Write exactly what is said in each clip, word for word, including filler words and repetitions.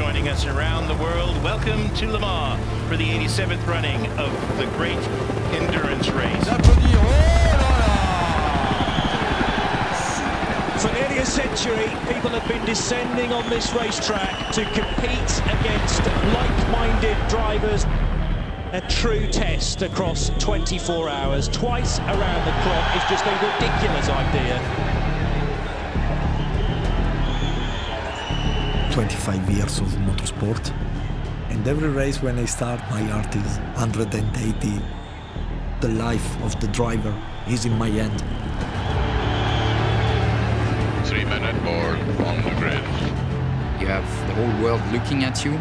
joining us around the world, welcome to Le Mans for the eighty-seventh running of the Great Endurance Race. For nearly a century, people have been descending on this racetrack to compete against like-minded drivers. A true test across twenty-four hours, twice around the clock, is just a ridiculous idea. twenty-five years of motorsport, and every race when I start, my heart is one hundred eighty. The life of the driver is in my hand. Three-minute board on the grid. You have the whole world looking at you.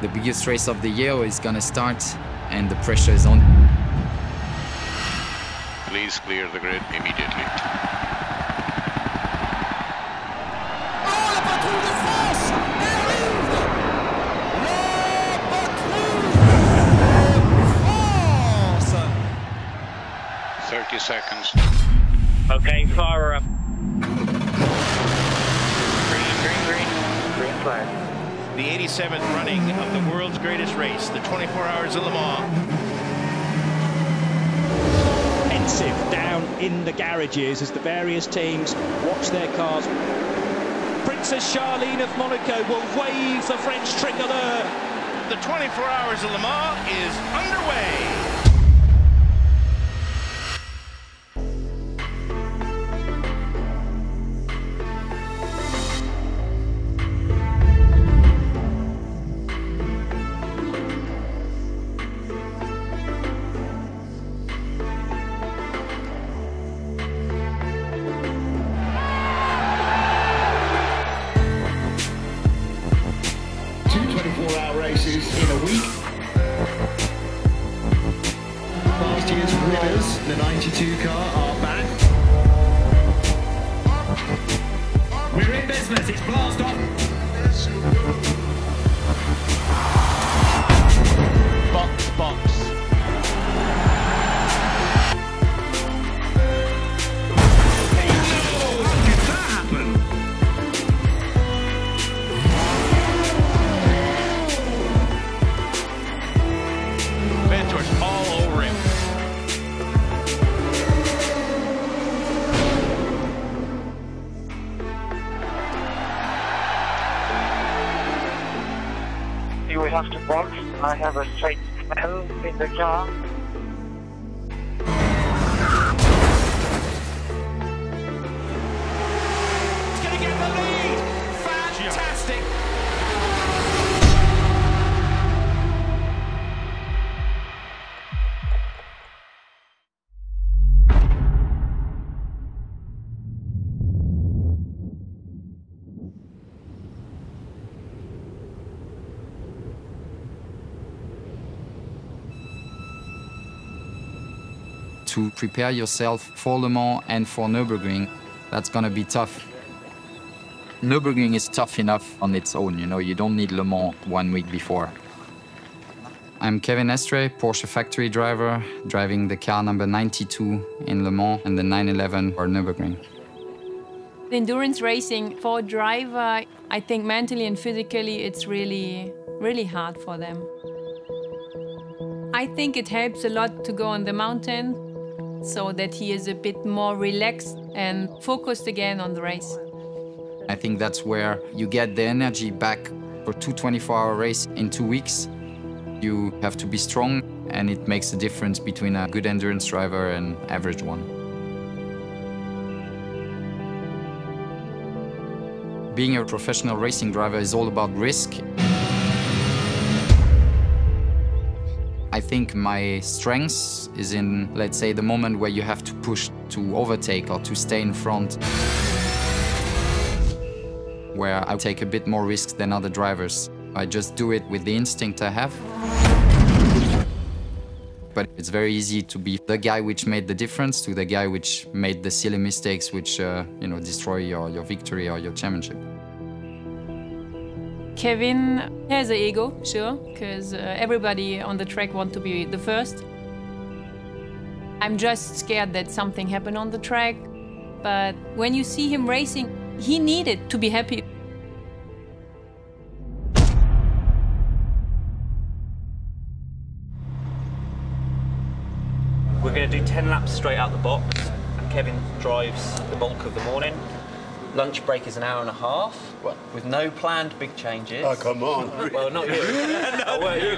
The biggest race of the year is going to start, and the pressure is on. Please clear the grid immediately. Oh, la patrouille de France arrive! La patrouille de France! thirty seconds. Okay, fire up. Green, green, green. Green flag. The eighty-seventh running of the world's greatest race, the twenty-four hours of Le Mans. Pensive down in the garages as the various teams watch their cars. Princess Charlene of Monaco will wave the French tricolor. The twenty-four hours of Le Mans is underway. I have a straight smell in the car. It's going to get the lead! Fantastic! To prepare yourself for Le Mans and for Nürburgring, that's going to be tough. Nürburgring is tough enough on its own, you know, you don't need Le Mans one week before. I'm Kevin Estre, Porsche factory driver, driving the car number ninety-two in Le Mans and the nine eleven for Nürburgring. Endurance racing for a driver, I think mentally and physically, it's really, really hard for them. I think it helps a lot to go on the mountain, so that he is a bit more relaxed and focused again on the race. I think that's where you get the energy back for two twenty-four hour race in two weeks. You have to be strong, and it makes a difference between a good endurance driver and average one. Being a professional racing driver is all about risk. I think my strengths is in, let's say, the moment where you have to push to overtake or to stay in front, where I take a bit more risks than other drivers. I just do it with the instinct I have. But it's very easy to be the guy which made the difference to the guy which made the silly mistakes which uh, you know, destroy your, your victory or your championship. Kevin has an ego, sure, because uh, everybody on the track wants to be the first. I'm just scared that something happened on the track, but when you see him racing, he needed to be happy. We're going to do ten laps straight out the box. Kevin drives the bulk of the morning. Lunch break is an hour and a half, what? With no planned big changes. Oh, come on. Well, not you. No, well, you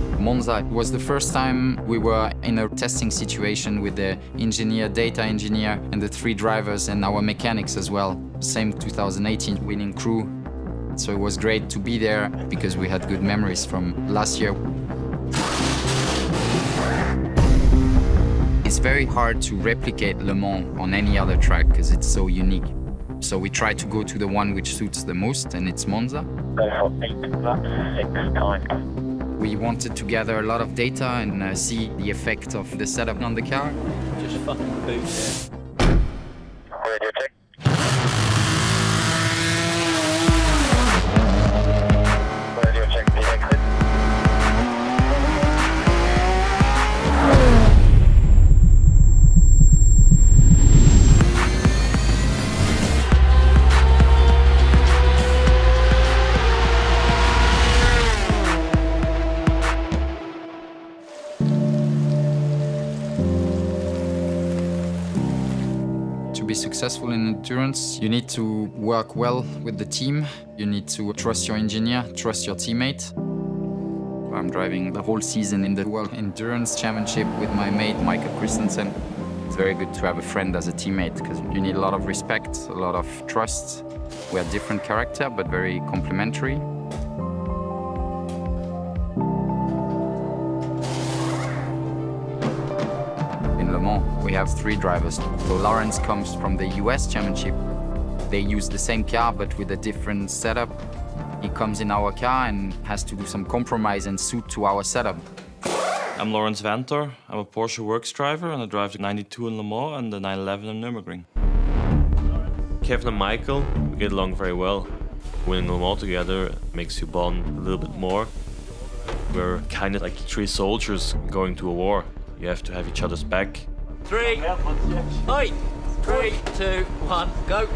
like Monza was the first time we were in a testing situation with the engineer, data engineer, and the three drivers and our mechanics as well. Same two thousand eighteen winning crew. So it was great to be there because we had good memories from last year. It's very hard to replicate Le Mans on any other track because it's so unique. So we try to go to the one which suits the most, and it's Monza. We wanted to gather a lot of data and uh, see the effect of the setup on the car. Just fucking boot it. Radio check. Radio check the exit. Successful in endurance, you need to work well with the team. You need to trust your engineer, trust your teammate. I'm driving the whole season in the World Endurance Championship with my mate, Michael Christensen. It's very good to have a friend as a teammate because you need a lot of respect, a lot of trust. We are different character, but very complementary. We have three drivers. So Laurens comes from the U S Championship. They use the same car, but with a different setup. He comes in our car and has to do some compromise and suit to our setup. I'm Laurens Vanthoor. I'm a Porsche Works driver, and I drive the ninety-two in Le Mans and the nine eleven in Nürburgring. Kevin and Michael, we get along very well. Winning Le Mans together makes you bond a little bit more. We're kind of like three soldiers going to a war. You have to have each other's back. Three, eight, three, two, one, go.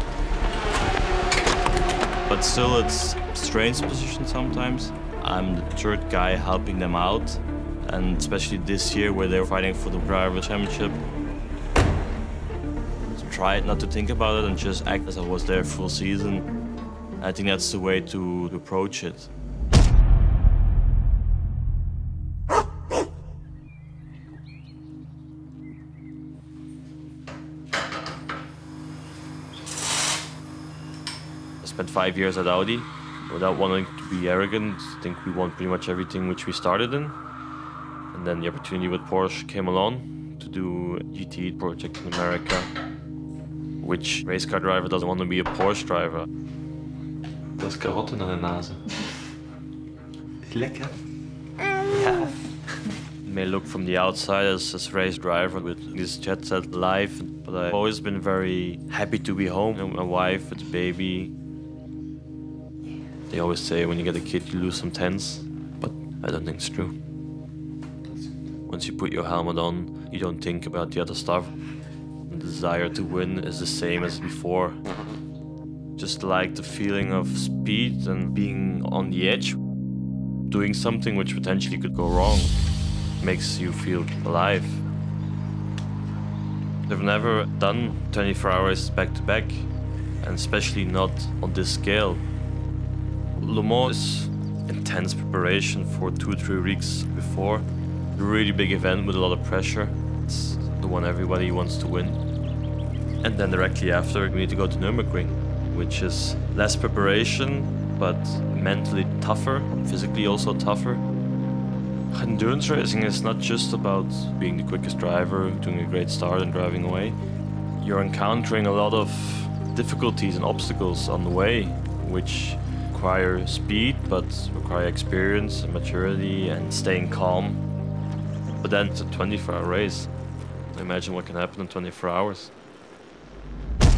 But still, it's a strange position sometimes. I'm the third guy helping them out, and especially this year where they're fighting for the driver championship. So try not to think about it and just act as I was there full season. I think that's the way to approach it. Spent five years at Audi without wanting to be arrogant. I think we won pretty much everything which we started in. And then the opportunity with Porsche came along to do G T E project in America, which race car driver doesn't want to be a Porsche driver. Das Karotten an der Nase. Ist lecker. Yeah. May look from the outside as a race driver with this jet set life, but I've always been very happy to be home with my wife, with the baby. They always say when you get a kid, you lose some tens, but I don't think it's true. Once you put your helmet on, you don't think about the other stuff. The desire to win is the same as before. Just like the feeling of speed and being on the edge, doing something which potentially could go wrong, makes you feel alive. I've never done twenty-four hours back to back, and especially not on this scale. Le Mans is intense preparation for two, three weeks before. A really big event with a lot of pressure. It's the one everybody wants to win. And then directly after, we need to go to Nürburgring, which is less preparation, but mentally tougher, physically also tougher. Endurance racing is not just about being the quickest driver, doing a great start and driving away. You're encountering a lot of difficulties and obstacles on the way, which require speed, but require experience and maturity and staying calm. But then it's a twenty-four hour race. Imagine what can happen in twenty-four hours. But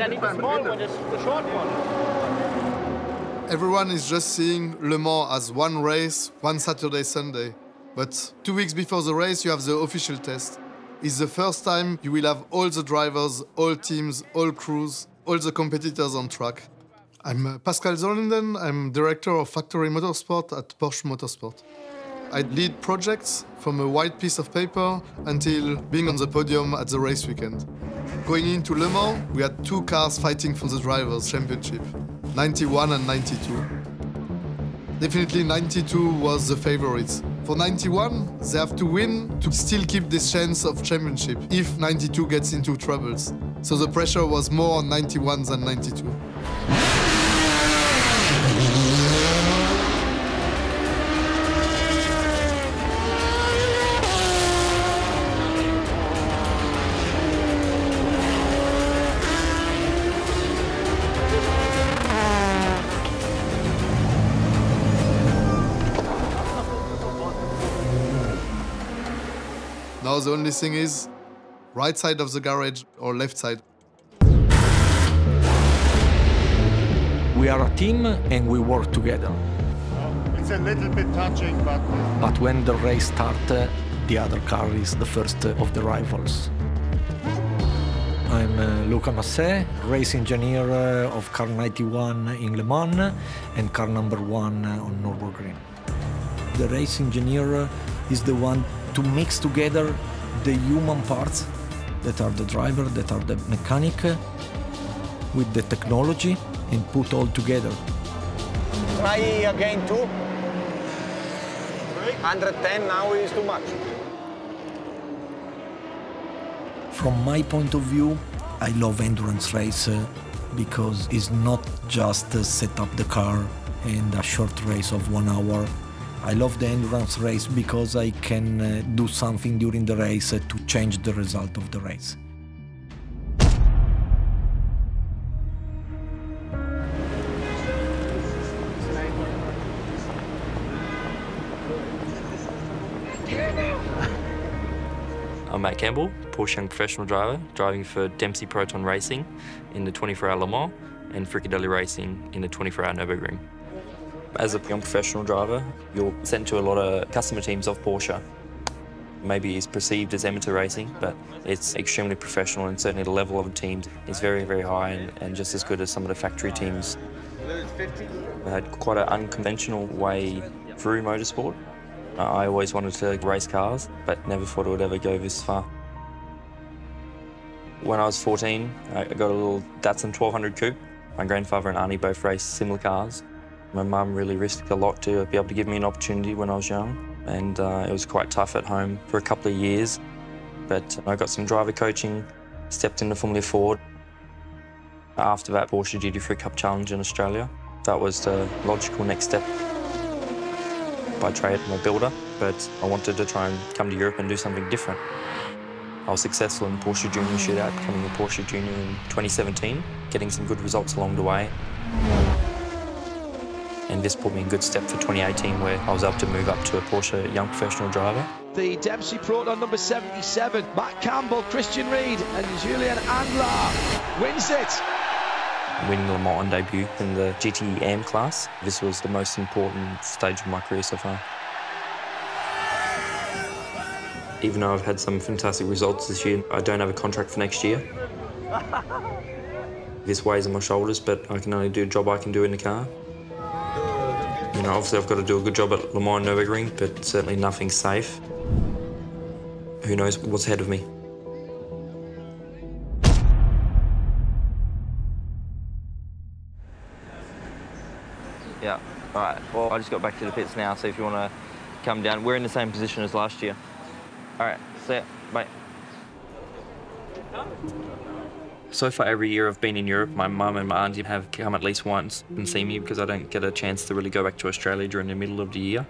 I need the small one, the short one. Everyone is just seeing Le Mans as one race, one Saturday, Sunday. But two weeks before the race, you have the official test. It's the first time you will have all the drivers, all teams, all crews, all the competitors on track. I'm Pascal Zolenden, I'm director of Factory Motorsport at Porsche Motorsport. I lead projects from a white piece of paper until being on the podium at the race weekend. Going into Le Mans, we had two cars fighting for the drivers' championship, ninety-one and ninety-two. Definitely ninety-two was the favorites. For ninety-one, they have to win to still keep this chance of championship if ninety-two gets into troubles. So the pressure was more on ninety-one than ninety-two. Now the only thing is, right side of the garage or left side. We are a team and we work together. It's a little bit touching, but... But when the race starts, uh, the other car is the first of the rivals. I'm uh, Luca Massé, race engineer uh, of car ninety-one in Le Mans and car number one uh, on Nürburgring. The race engineer is the one to mix together the human parts that are the driver, that are the mechanic, with the technology and put all together. Try again two. one hundred ten now is too much. From my point of view, I love endurance race because it's not just set up the car and a short race of one hour. I love the endurance race because I can uh, do something during the race uh, to change the result of the race. I'm Matt Campbell, Porsche and professional driver, driving for Dempsey Proton Racing in the twenty-four hour Le Mans and Frikadelli Racing in the twenty-four hour Nürburgring. As a young professional driver, you're sent to a lot of customer teams of Porsche. Maybe it's perceived as amateur racing, but it's extremely professional, and certainly the level of the teams is very, very high and, and just as good as some of the factory teams. I had quite an unconventional way through motorsport. I always wanted to race cars, but never thought it would ever go this far. When I was fourteen, I got a little Datsun twelve hundred coupe. My grandfather and auntie both raced similar cars. My mum really risked a lot to be able to give me an opportunity when I was young, and uh, it was quite tough at home for a couple of years. But I got some driver coaching, stepped into Formula Ford. After that, Porsche G T three Cup Challenge in Australia. That was the logical next step. By trade, I'm a builder, but I wanted to try and come to Europe and do something different. I was successful in Porsche Junior shootout, becoming a Porsche Junior in twenty seventeen, getting some good results along the way. And this put me in good step for twenty eighteen, where I was able to move up to a Porsche young professional driver. The Dempsey Proton number seventy-seven, Matt Campbell, Christian Reid and Julian Andlar wins it. Winning Le Mans on debut in the G T E M class, this was the most important stage of my career so far. Even though I've had some fantastic results this year, I don't have a contract for next year. This weighs on my shoulders, but I can only do a job I can do in the car. You know, obviously I've got to do a good job at Le Mans and Nürburgring, but certainly nothing's safe. Who knows what's ahead of me? Yeah, all right. Well, I just got back to the pits now, so if you want to come down, we're in the same position as last year. All right, see ya. Bye. So far every year I've been in Europe, my mum and my auntie have come at least once and see me because I don't get a chance to really go back to Australia during the middle of the year.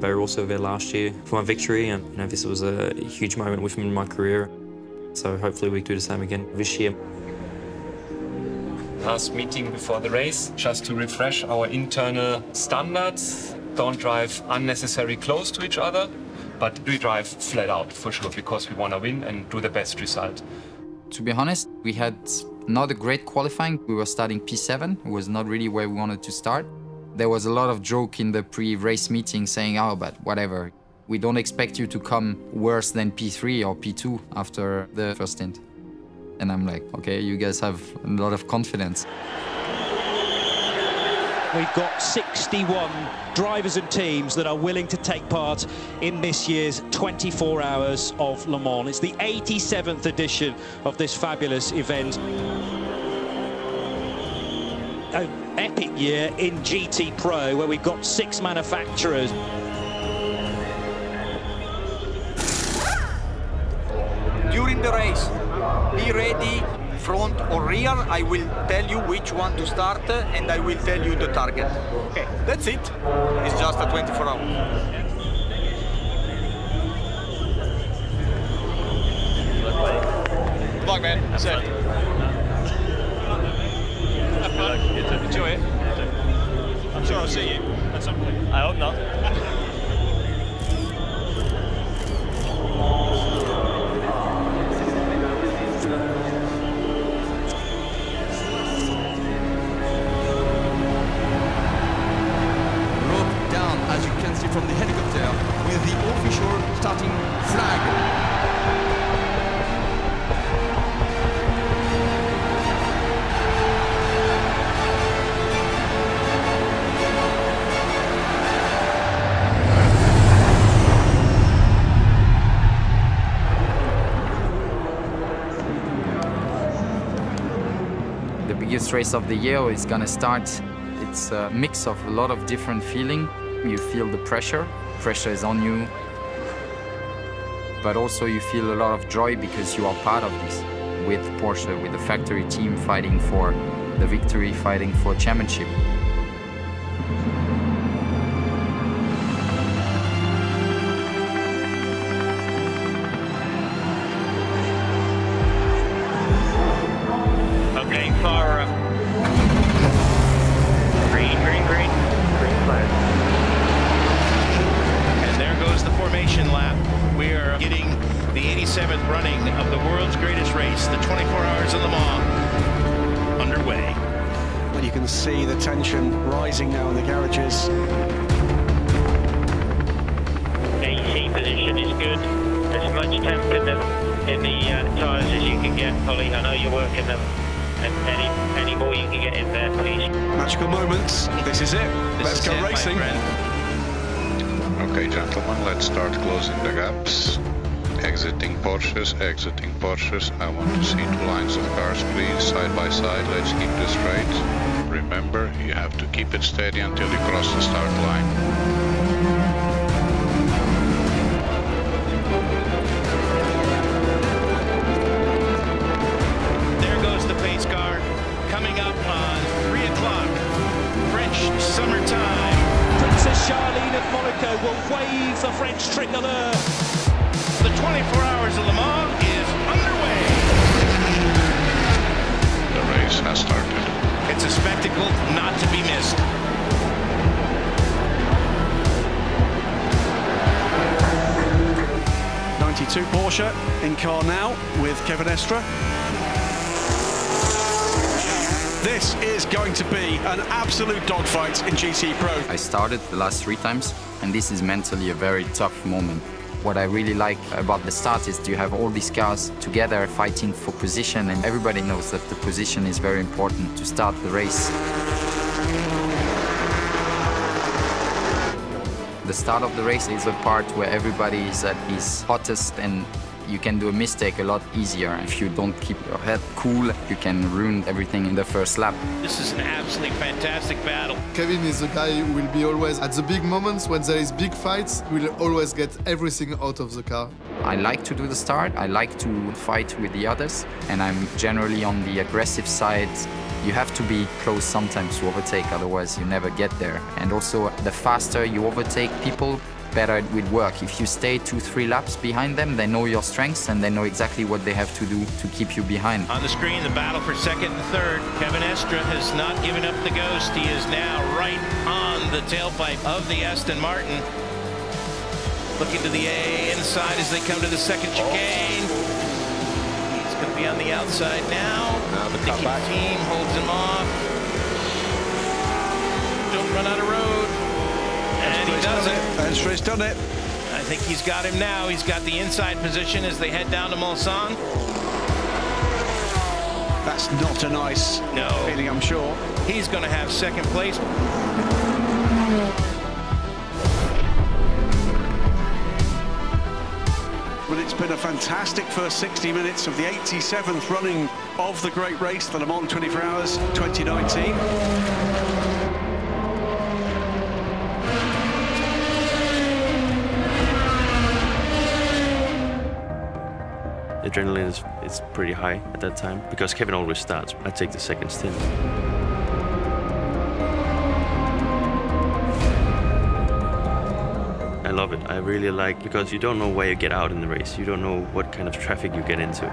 They were also there last year for my victory, and you know, this was a huge moment with me in my career. So hopefully we do the same again this year. Last meeting before the race, just to refresh our internal standards. Don't drive unnecessarily close to each other. But we drive flat out, for sure, because we want to win and do the best result. To be honest, we had not a great qualifying. We were starting P seven. It was not really where we wanted to start. There was a lot of joke in the pre-race meeting saying, oh, but whatever. We don't expect you to come worse than P three or P two after the first stint. And I'm like, okay, you guys have a lot of confidence. We've got sixty-one drivers and teams that are willing to take part in this year's twenty-four hours of Le Mans. It's the eighty-seventh edition of this fabulous event. An epic year in G T Pro, where we've got six manufacturers. During the race, be ready, front or rear. I will tell you which one to start, and I will tell you the target. Okay, that's it. It's just a twenty-four hours. Good luck, man. That's it. Have fun. Enjoy it. I'm sure I'll see you at some point. I hope not. From the helicopter with the official starting flag. The biggest race of the year is going to start. It's a mix of a lot of different feelings. You feel the pressure, pressure is on you, but also you feel a lot of joy because you are part of this with Porsche, with the factory team fighting for the victory, fighting for championship. Exiting Porsches, I want to see two lines of cars, please, side by side. Let's keep this straight. Remember, you have to keep it steady until you cross the start line. In car now with Kevin Estre. This is going to be an absolute dogfight in G T Pro. I started the last three times, and this is mentally a very tough moment. What I really like about the start is you have all these cars together fighting for position, and everybody knows that the position is very important to start the race. The start of the race is a part where everybody is at his hottest, and you can do a mistake a lot easier. If you don't keep your head cool, you can ruin everything in the first lap. This is an absolutely fantastic battle. Kevin is the guy who will be always at the big moments when there is big fights. We'll always get everything out of the car. I like to do the start. I like to fight with the others, and I'm generally on the aggressive side. You have to be close sometimes to overtake, otherwise you never get there. And also, the faster you overtake people, better it will work. If you stay two, three laps behind them, they know your strengths and they know exactly what they have to do to keep you behind. On the screen, the battle for second and third. Kevin Estre has not given up the ghost. He is now right on the tailpipe of the Aston Martin. Looking to the A inside as they come to the second chicane. Going to be on the outside now. Now the comeback team holds him off. Don't run out of road. And he does it. Estre's done it. I think he's got him now. He's got the inside position as they head down to Mulsanne. That's not a nice no. feeling, I'm sure. He's going to have second place. Well, it's been a fantastic first sixty minutes of the eighty-seventh running of the great race, the Le Mans twenty-four hours twenty nineteen. Adrenaline is it's pretty high at that time because Kevin always starts. I take the second stint. I love it. I really like because you don't know where you get out in the race. You don't know what kind of traffic you get into.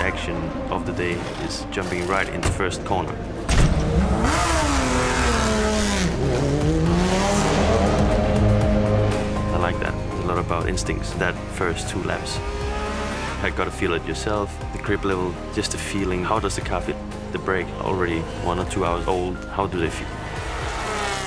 Action of the day is jumping right in the first corner. I like that. It's a lot about instincts, that first two laps. I got to feel it yourself, the grip level, just the feeling. How does the car fit? The brake already one or two hours old, how do they feel?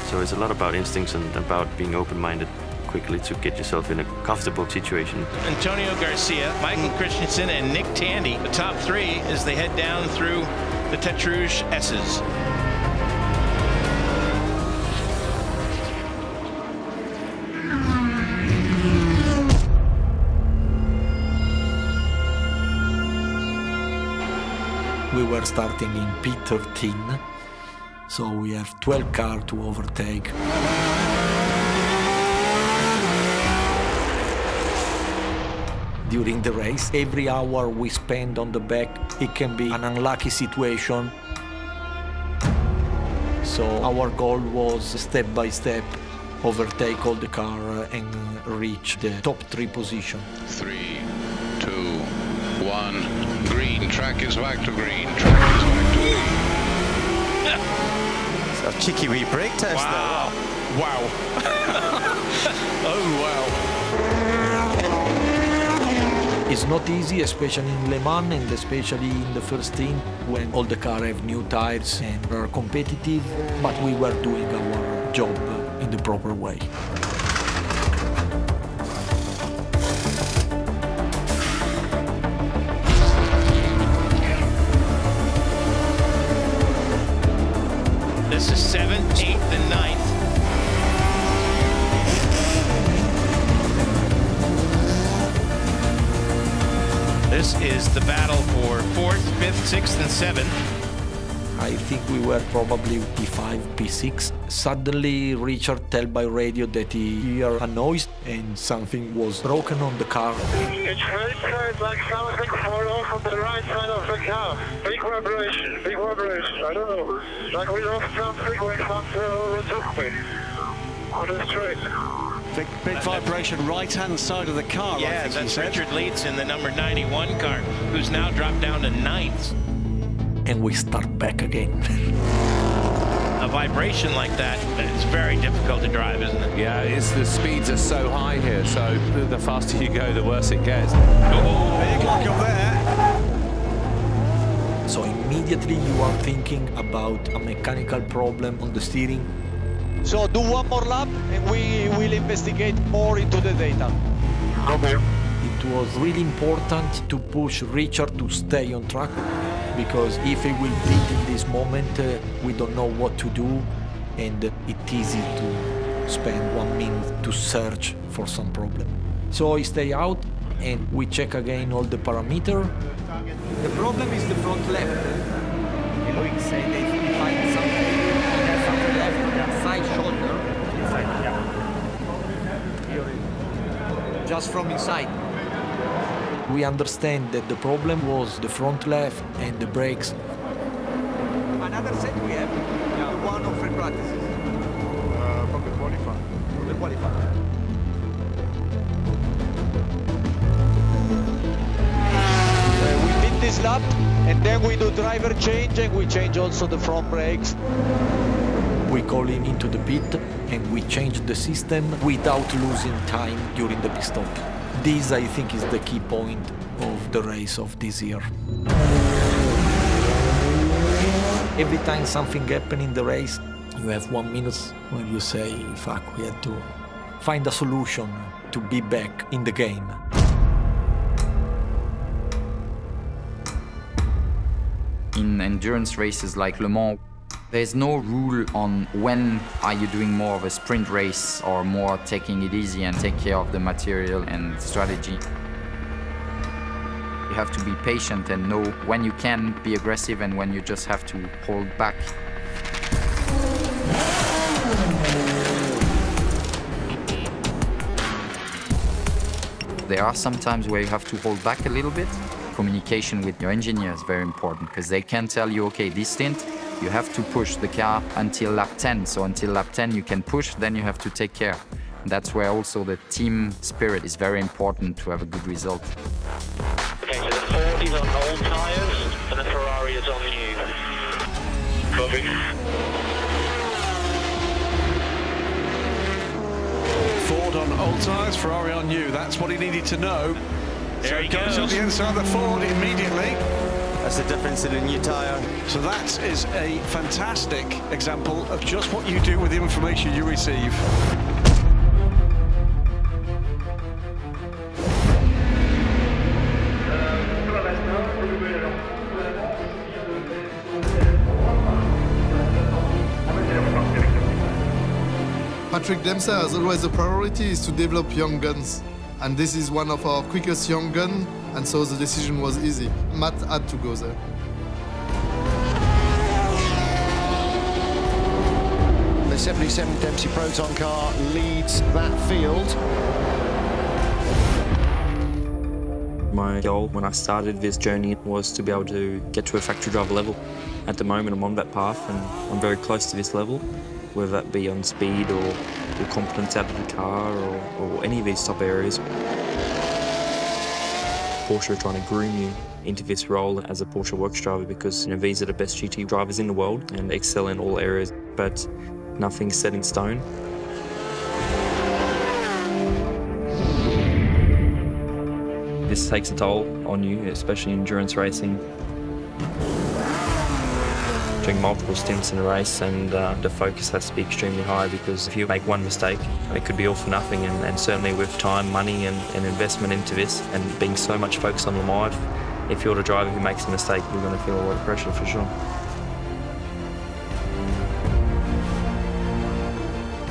So it's a lot about instincts and about being open-minded. Quickly to get yourself in a comfortable situation. Antonio Garcia, Michael Christensen, and Nick Tandy, the top three as they head down through the Tête Rouge S's. We were starting in P thirteen, so we have twelve cars to overtake. During the race, every hour we spend on the back, it can be an unlucky situation. So our goal was step by step, overtake all the car and reach the top three position. Three, two, one, green. Track is back to green. Track is back to green. It's a cheeky wee brake test wow. there. Wow. Wow. Oh, wow. It's not easy, especially in Le Mans and especially in the first team when all the cars have new tires and are competitive, but we were doing our job in the proper way. This is seventh, eighth, and ninth. This is the battle for fourth, fifth, sixth, and seventh. I think we were probably P five, P six. Suddenly, Richard told by radio that he heard a noise and something was broken on the car. It sounded like something fell off on the right side of the car. Big vibration, big vibration. I don't know. Like we lost something when something overtook me on the street. Big, big vibration, right-hand side of the car. Yeah, I think that's Richard Leitz in the number ninety-one car, who's now dropped down to ninth. And we start back again. A vibration like that, it's very difficult to drive, isn't it? Yeah, it's, the speeds are so high here, so the faster you go, the worse it gets. Oh, big lock up there. So immediately you are thinking about a mechanical problem on the steering. So do one more lap and we will investigate more into the data. Okay. It was really important to push Richard to stay on track because if he will beat in this moment, uh, we don't know what to do and it's easy to spend one minute to search for some problem. So he stay out and we check again all the parameters. The problem is the front left. Eloy said they can find something. Shoulder inside, yeah. Just from inside. We understand that the problem was the front left and the brakes. Another set we have, yeah. The one of free practices. Uh, from the qualifier. From the qualifier. Uh, we did this lap and then we do driver change and we change also the front brakes. We call him into the pit and we change the system without losing time during the pit stop. this, I think, is the key point of the race of this year. Every time something happens in the race, you have one minute where you say, fuck, we had to find a solution to be back in the game. In endurance races like Le Mans, there's no rule on when are you doing more of a sprint race or more taking it easy and take care of the material and strategy. You have to be patient and know when you can be aggressive and when you just have to hold back. There are some times where you have to hold back a little bit. Communication with your engineer is very important because they can tell you, okay, this stint, you have to push the car until lap ten. So until lap ten you can push, then you have to take care. And that's where also the team spirit is very important to have a good result. Okay, so the Ford is on old tyres and the Ferrari is on new. Copy. Ford on old tyres, Ferrari on new. That's what he needed to know. There he goes on the inside of the Ford immediately. That's the difference in a new tyre. So that is a fantastic example of just what you do with the information you receive. Patrick Dempsey has always a priority is to develop young guns. And this is one of our quickest young guns, and so the decision was easy. Matt had to go there. The seventy-seven Dempsey Proton car leads that field. My goal when I started this journey was to be able to get to a factory driver level. At the moment, I'm on that path, and I'm very close to this level, whether that be on speed or or competence out of the car or, or any of these top areas. Porsche are trying to groom you into this role as a Porsche Works driver because, you know, these are the best G T drivers in the world and excel in all areas, but nothing's set in stone. This takes a toll on you, especially in endurance racing. Doing multiple stints in a race, and uh, the focus has to be extremely high because if you make one mistake, it could be all for nothing. And, and certainly with time, money, and, and investment into this, and being so much focused on the life, if you're the driver who makes a mistake, you're going to feel a lot of pressure for sure.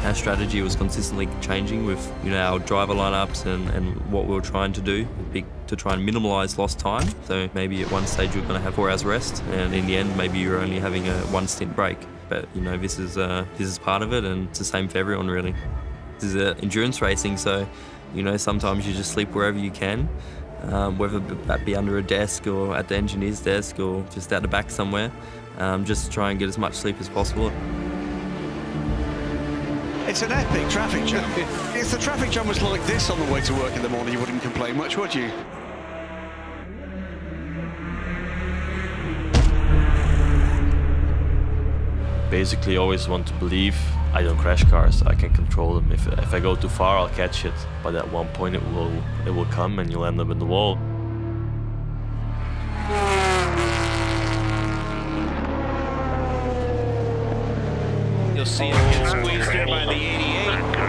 Our strategy was consistently changing with, you know, our driver lineups and, and what we were trying to do. Big to try and minimise lost time. So maybe at one stage you're going to have four hours rest, and in the end maybe you're only having a one stint break. But you know, this is uh, this is part of it, and it's the same for everyone really. This is uh, endurance racing, so you know sometimes you just sleep wherever you can, um, whether that be under a desk or at the engineer's desk or just out the back somewhere, um, just to try and get as much sleep as possible. It's an epic traffic jam. If the traffic jam was like this on the way to work in the morning, you wouldn't complain much, would you? Basically, I always want to believe I don't crash cars. I can control them. If, if I go too far, I'll catch it. But at one point, it will, it will come and you'll end up in the wall. You'll see him get squeezed there by the eighty-eight. Oh.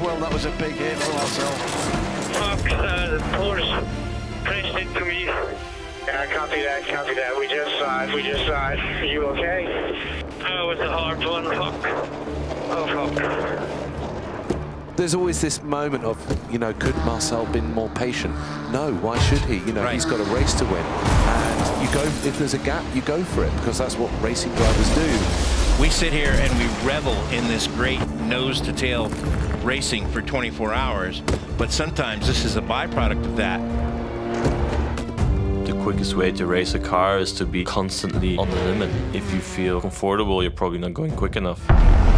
Well, that was a big hit for ourselves. Fuck, uh, the Porsche crashed into me. Yeah, copy that, copy that. We just saw it, we just saw it. Are you okay? Oh, it was a hard one. Fuck. Oh, fuck. There's always this moment of, you know, could Marcel have been more patient? No, why should he? You know, right. He's got a race to win. You go, if there's a gap, you go for it, because that's what racing drivers do. We sit here and we revel in this great nose-to-tail racing for twenty-four hours, but sometimes this is a byproduct of that. The quickest way to race a car is to be constantly on the limit. If you feel comfortable, you're probably not going quick enough.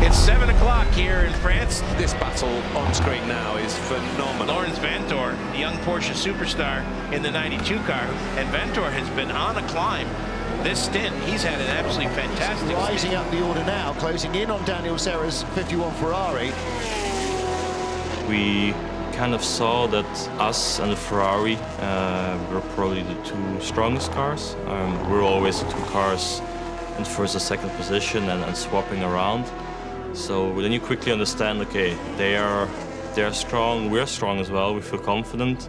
It's seven o'clock here in France. This battle on screen now is phenomenal. Laurens Vanthoor, the young Porsche superstar in the ninety-two car, and Vanthoor has been on a climb this stint, he's had an absolutely fantastic stint. Rising up the order now, closing in on Daniel Serra's fifty-one Ferrari. We kind of saw that us and the Ferrari uh, were probably the two strongest cars. Um, we're always the two cars in first or second position and, and swapping around. So then you quickly understand, okay, they are they're strong, we're strong as well, we feel confident,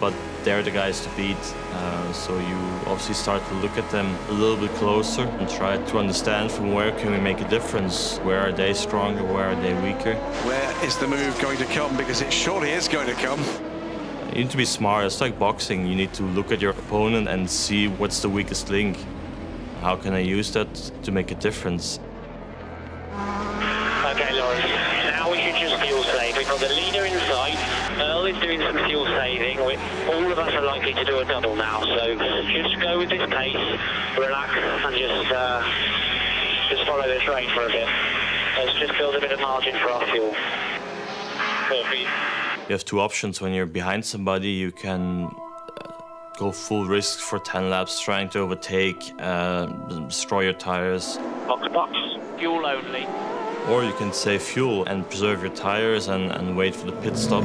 but they're the guys to beat. Uh, so you obviously start to look at them a little bit closer and try to understand from where can we make a difference? Where are they stronger? Where are they weaker? Where is the move going to come? Because it surely is going to come. You need to be smart. It's like boxing. You need to look at your opponent and see what's the weakest link. How can I use that to make a difference? Okay, Laurens, now we should just fuel save. We've got the leader in sight. Earl is doing some fuel saving. We're, all of us are likely to do a double now, so just go with this pace, relax, and just uh, just follow this rain for a bit. Let's just build a bit of margin for our fuel. You have two options when you're behind somebody. You can go full risk for ten laps, trying to overtake, uh, destroy your tires. Box, box, fuel only. Or you can save fuel and preserve your tires and, and wait for the pit stop.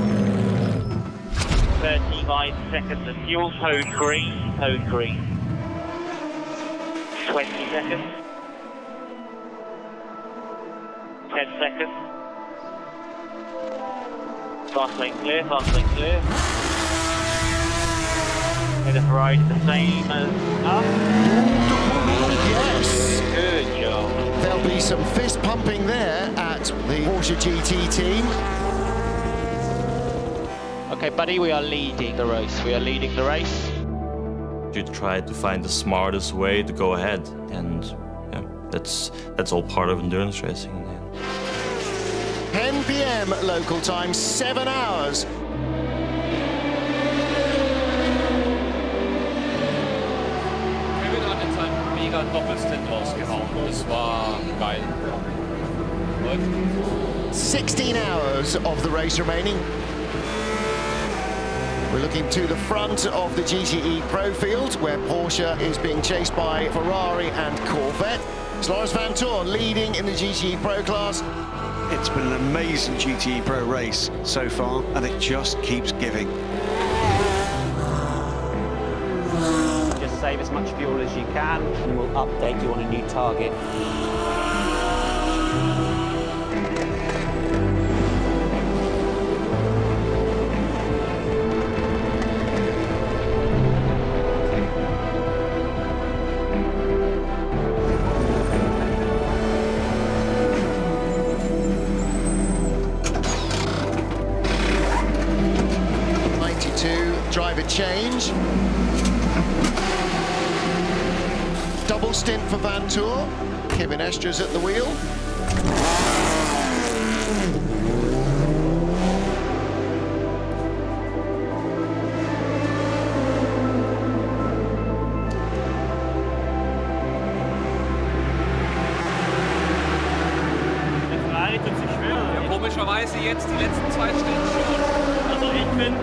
thirty-five seconds of fuel, code green, code green. twenty seconds. ten seconds. Fast lane clear, fast lane clear. Hit a Ferrari the same as up. Yes! Good job. There'll be some fist pumping there at the Porsche G T team. Okay, buddy, we are leading the race. We are leading the race. You try to find the smartest way to go ahead, and yeah, that's that's all part of endurance racing. Yeah. ten p m local time, seven hours. sixteen hours of the race remaining. We're looking to the front of the G T E Pro field, where Porsche is being chased by Ferrari and Corvette. It's Laurens Vanthoor leading in the G T E Pro class. It's been an amazing G T E Pro race so far, and it just keeps giving. Save as much fuel as you can, and we'll update you on a new target. ninety-two, driver change. Double stint for Vanthoor. Kevin Estre's at the wheel. Komischerweise jetzt die letzten zwei Stunden schon. Also ich bin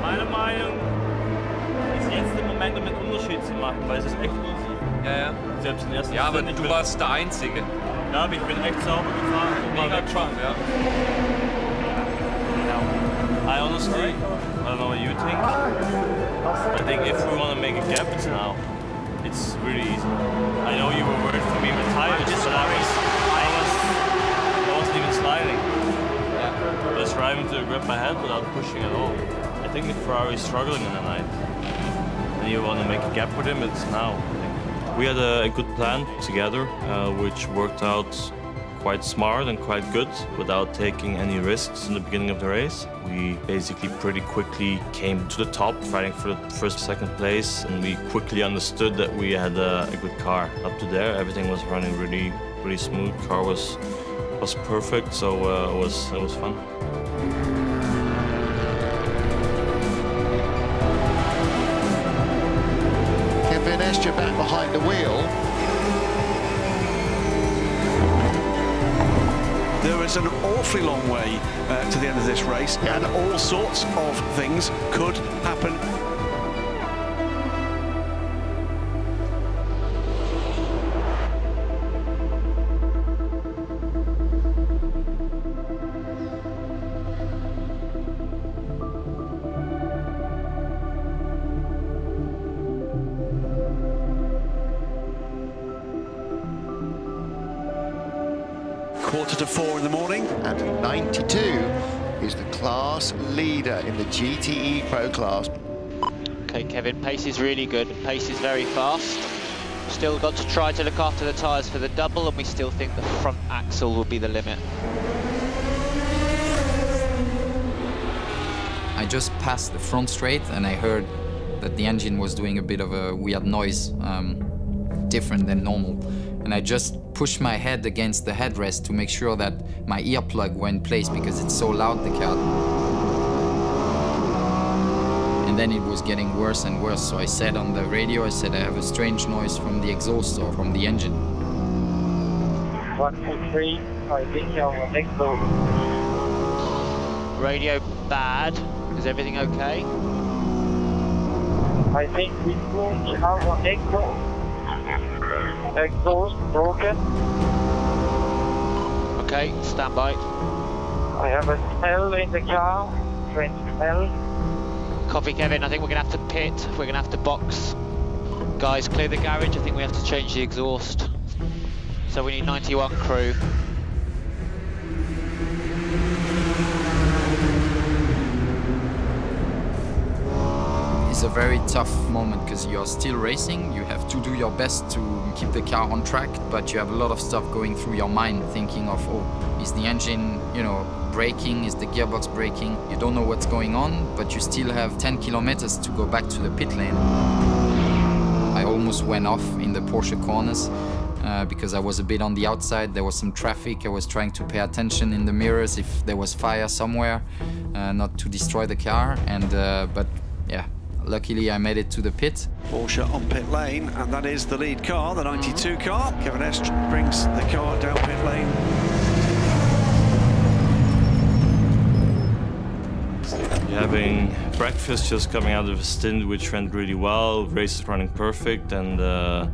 meiner Meinung, ist jetzt im Moment damit Unterschied zu machen, weil es ist echt easy. Ja, ja. Selbst in ersten ja, aber du bin... warst der Einzige. Ja, aber ich bin echt sauber gefahren. Mega Trump, ja. I honestly, I don't know what you think. I think if we want to make a gap, it's now. It's really easy. I know you were worried for me with tires, but I was, I was, I wasn't even sliding. Yeah. I was driving to grab my head without pushing at all. I think the Ferrari is struggling in the night. And you want to make a gap with him, it's now. We had a good plan together, uh, which worked out quite smart and quite good without taking any risks in the beginning of the race. We basically pretty quickly came to the top, fighting for the first, second place, and we quickly understood that we had a, a good car. Up to there, everything was running really, really smooth. The car was was perfect, so uh, it was it was fun. Estre back behind the wheel. There is an awfully long way uh, to the end of this race, yeah, and all sorts of things could happen. quarter to four in the morning. And ninety-two is the class leader in the G T E Pro class. Okay, Kevin, pace is really good. Pace is very fast. Still got to try to look after the tyres for the double, and we still think the front axle will be the limit. I just passed the front straight and I heard that the engine was doing a bit of a weird noise, um, different than normal. And I just pushed my head against the headrest to make sure that my earplug were in place because it's so loud, the car. And then it was getting worse and worse, so I said on the radio, I said, I have a strange noise from the exhaust or from the engine. One, two, three, I think you're on the next door. Radio bad. Is everything okay? I think we do have an exhaust. Exhaust broken. Okay, stand by. I have a smell in the car, strange smell. Copy, Kevin, I think we're gonna have to pit, we're gonna have to box. Guys, clear the garage, I think we have to change the exhaust. So we need ninety-one crew. It's a very tough moment because you're still racing, you have to do your best to keep the car on track, but you have a lot of stuff going through your mind thinking of, oh, is the engine, you know, braking, is the gearbox braking? You don't know what's going on, but you still have ten kilometers to go back to the pit lane. I almost went off in the Porsche corners uh, because I was a bit on the outside, there was some traffic, I was trying to pay attention in the mirrors if there was fire somewhere, uh, not to destroy the car, and uh, but yeah. Luckily, I made it to the pit. Porsche on pit lane, and that is the lead car, the ninety-two car. Kevin Estre brings the car down pit lane. You're having breakfast, just coming out of a stint, which went really well. Race is running perfect, and uh,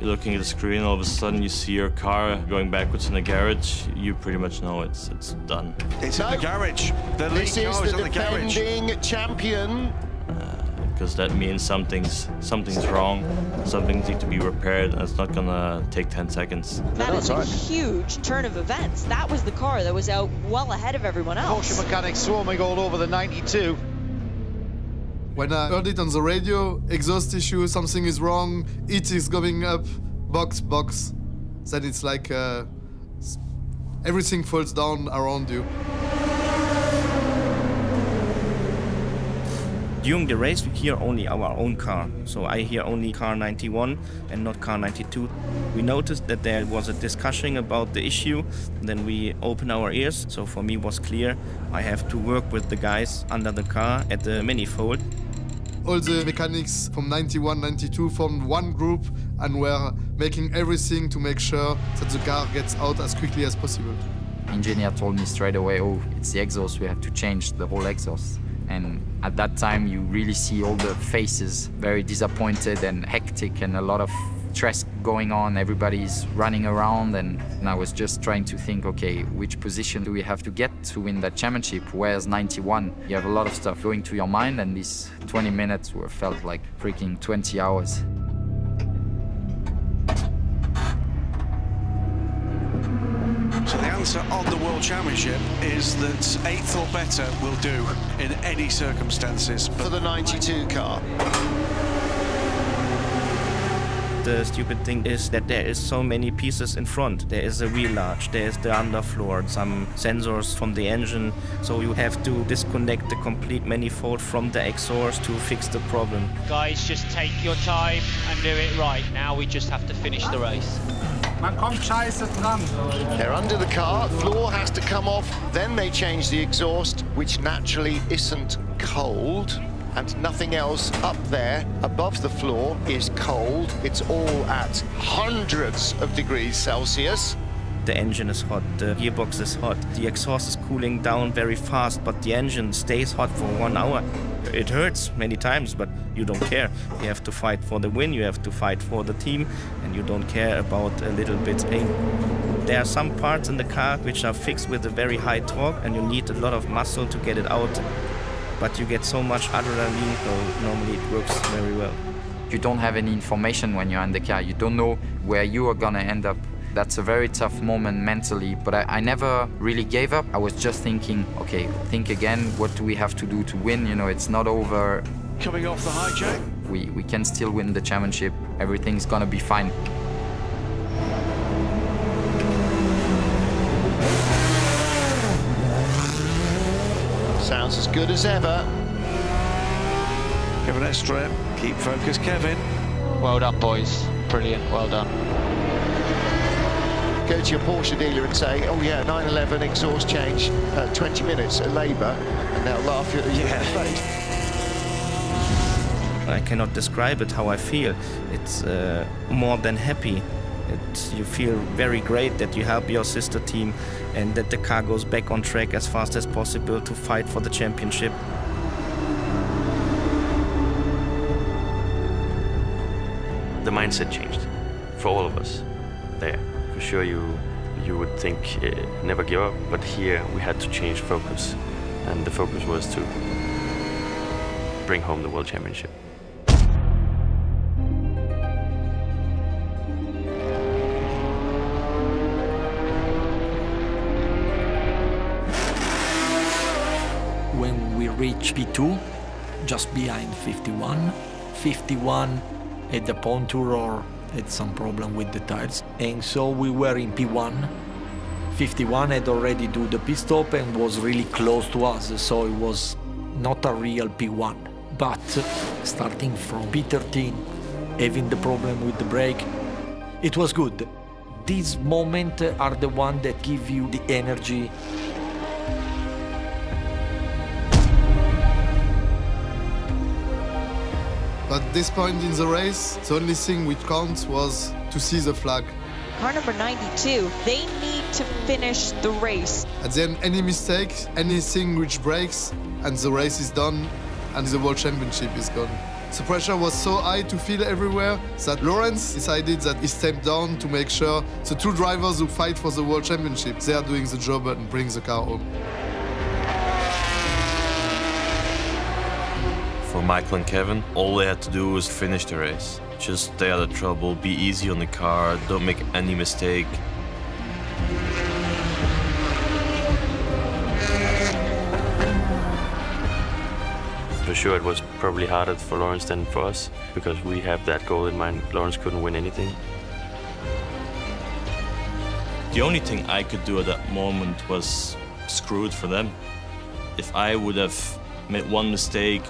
looking at the screen, all of a sudden you see your car going backwards in the garage. You pretty much know it's it's done. It's no. In the garage. The lead this car is, the is in the garage. This is the defending champion. Because that means something's something's wrong, something's need to be repaired, and it's not gonna take ten seconds. That is a huge turn of events. That was the car that was out well ahead of everyone else. Porsche mechanics swarming all over the ninety-two. When I heard it on the radio, exhaust issue, something is wrong, it is going up, box, box. Then it's like uh, everything falls down around you. During the race, we hear only our own car, so I hear only car ninety-one and not car ninety-two. We noticed that there was a discussion about the issue, then we open our ears, so for me it was clear I have to work with the guys under the car at the manifold. All the mechanics from ninety-one, ninety-two formed one group and were making everything to make sure that the car gets out as quickly as possible. Engineer told me straight away, oh, it's the exhaust, we have to change the whole exhaust. And at that time, you really see all the faces very disappointed and hectic and a lot of stress going on. Everybody's running around, and, and I was just trying to think, okay, which position do we have to get to win that championship? Where's ninety-one? You have a lot of stuff going to your mind, and these twenty minutes were felt like freaking twenty hours. The answer on the World Championship is that eighth or better will do in any circumstances. For the ninety-two car. The stupid thing is that there is so many pieces in front. There is a wheel arch, there is the underfloor, some sensors from the engine. So you have to disconnect the complete manifold from the exhaust to fix the problem. Guys, just take your time and do it right. Now we just have to finish the race. Man kommt scheiße dran. They're under the car, floor has to come off, then they change the exhaust, which naturally isn't cold, and nothing else up there above the floor is cold. It's all at hundreds of degrees Celsius. The engine is hot, the gearbox is hot, the exhaust is cooling down very fast, but the engine stays hot for one hour. It hurts many times, but you don't care. You have to fight for the win, you have to fight for the team, and you don't care about a little bit pain. There are some parts in the car which are fixed with a very high torque, and you need a lot of muscle to get it out. But you get so much adrenaline, so normally it works very well. You don't have any information when you're in the car. You don't know where you are gonna end up. That's a very tough moment mentally, but I, I never really gave up. I was just thinking, okay, think again, what do we have to do to win? You know, it's not over. Coming off the hijack. We, we can still win the championship. Everything's gonna be fine. Sounds as good as ever. Kevin Estre, keep focus, Kevin. Well done, boys. Brilliant, well done. Go to your Porsche dealer and say, oh yeah, nine eleven exhaust change, uh, twenty minutes at labour, and they'll laugh at you in the face. I cannot describe it how I feel. It's uh, more than happy. It, you feel very great that you help your sister team and that the car goes back on track as fast as possible to fight for the championship. The mindset changed for all of us there. For sure, you, you would think uh, never give up, but here we had to change focus, and the focus was to bring home the World Championship. When we reached P two, just behind fifty-one, fifty-one had the pontoon or had some problem with the tires, and so we were in P one. fifty-one had already do the pit stop and was really close to us, so it was not a real P one. But starting from P thirteen, having the problem with the brake, it was good. These moments are the ones that give you the energy. At this point in the race, the only thing which counts was to see the flag. Car number ninety-two, they need to finish the race. At the end, any mistake, anything which breaks, and the race is done, and the World Championship is gone. The pressure was so high to feel everywhere that Laurens decided that he stepped down to make sure the two drivers who fight for the World Championship, they are doing the job and bring the car home. For Michael and Kevin, all they had to do was finish the race. Just stay out of trouble, be easy on the car, don't make any mistake. For sure it was probably harder for Laurens than for us, because we have that goal in mind. Laurens couldn't win anything. The only thing I could do at that moment was screw it for them. If I would have made one mistake,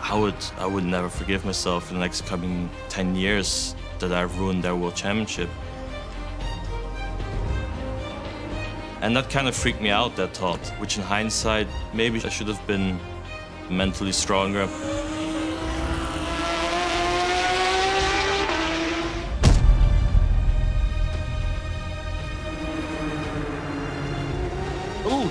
I would, I would never forgive myself in the next coming ten years that I've ruined their World Championship. And that kind of freaked me out, that thought, which in hindsight, maybe I should have been mentally stronger.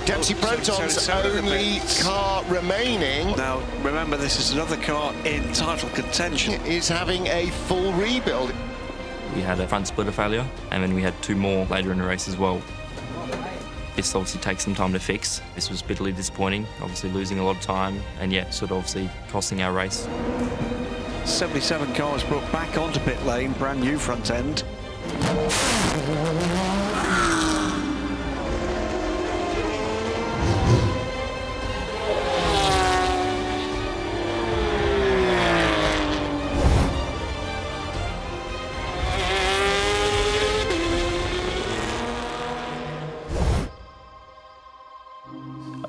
Dempsey Proton's only car remaining. Now, remember, this is another car in title contention. It is having a full rebuild. We had a front splitter failure, and then we had two more later in the race as well. This obviously takes some time to fix. This was bitterly disappointing, obviously losing a lot of time, and yet sort of obviously costing our race. seventy-seven cars brought back onto pit lane, brand new front end.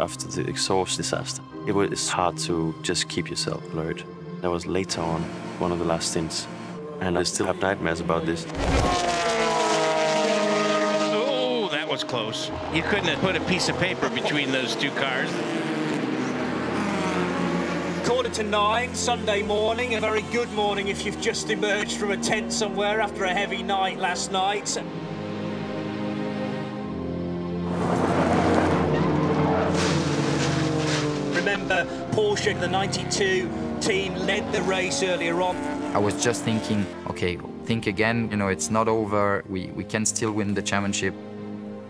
After the exhaust disaster, it was hard to just keep yourself alert. That was later on, one of the last stints, and I still have nightmares about this. Oh, that was close. You couldn't have put a piece of paper between those two cars. Quarter to nine, Sunday morning, a very good morning if you've just emerged from a tent somewhere after a heavy night last night. Porsche, the ninety-two team, led the race earlier on. I was just thinking, okay, think again, you know, it's not over, we, we can still win the championship.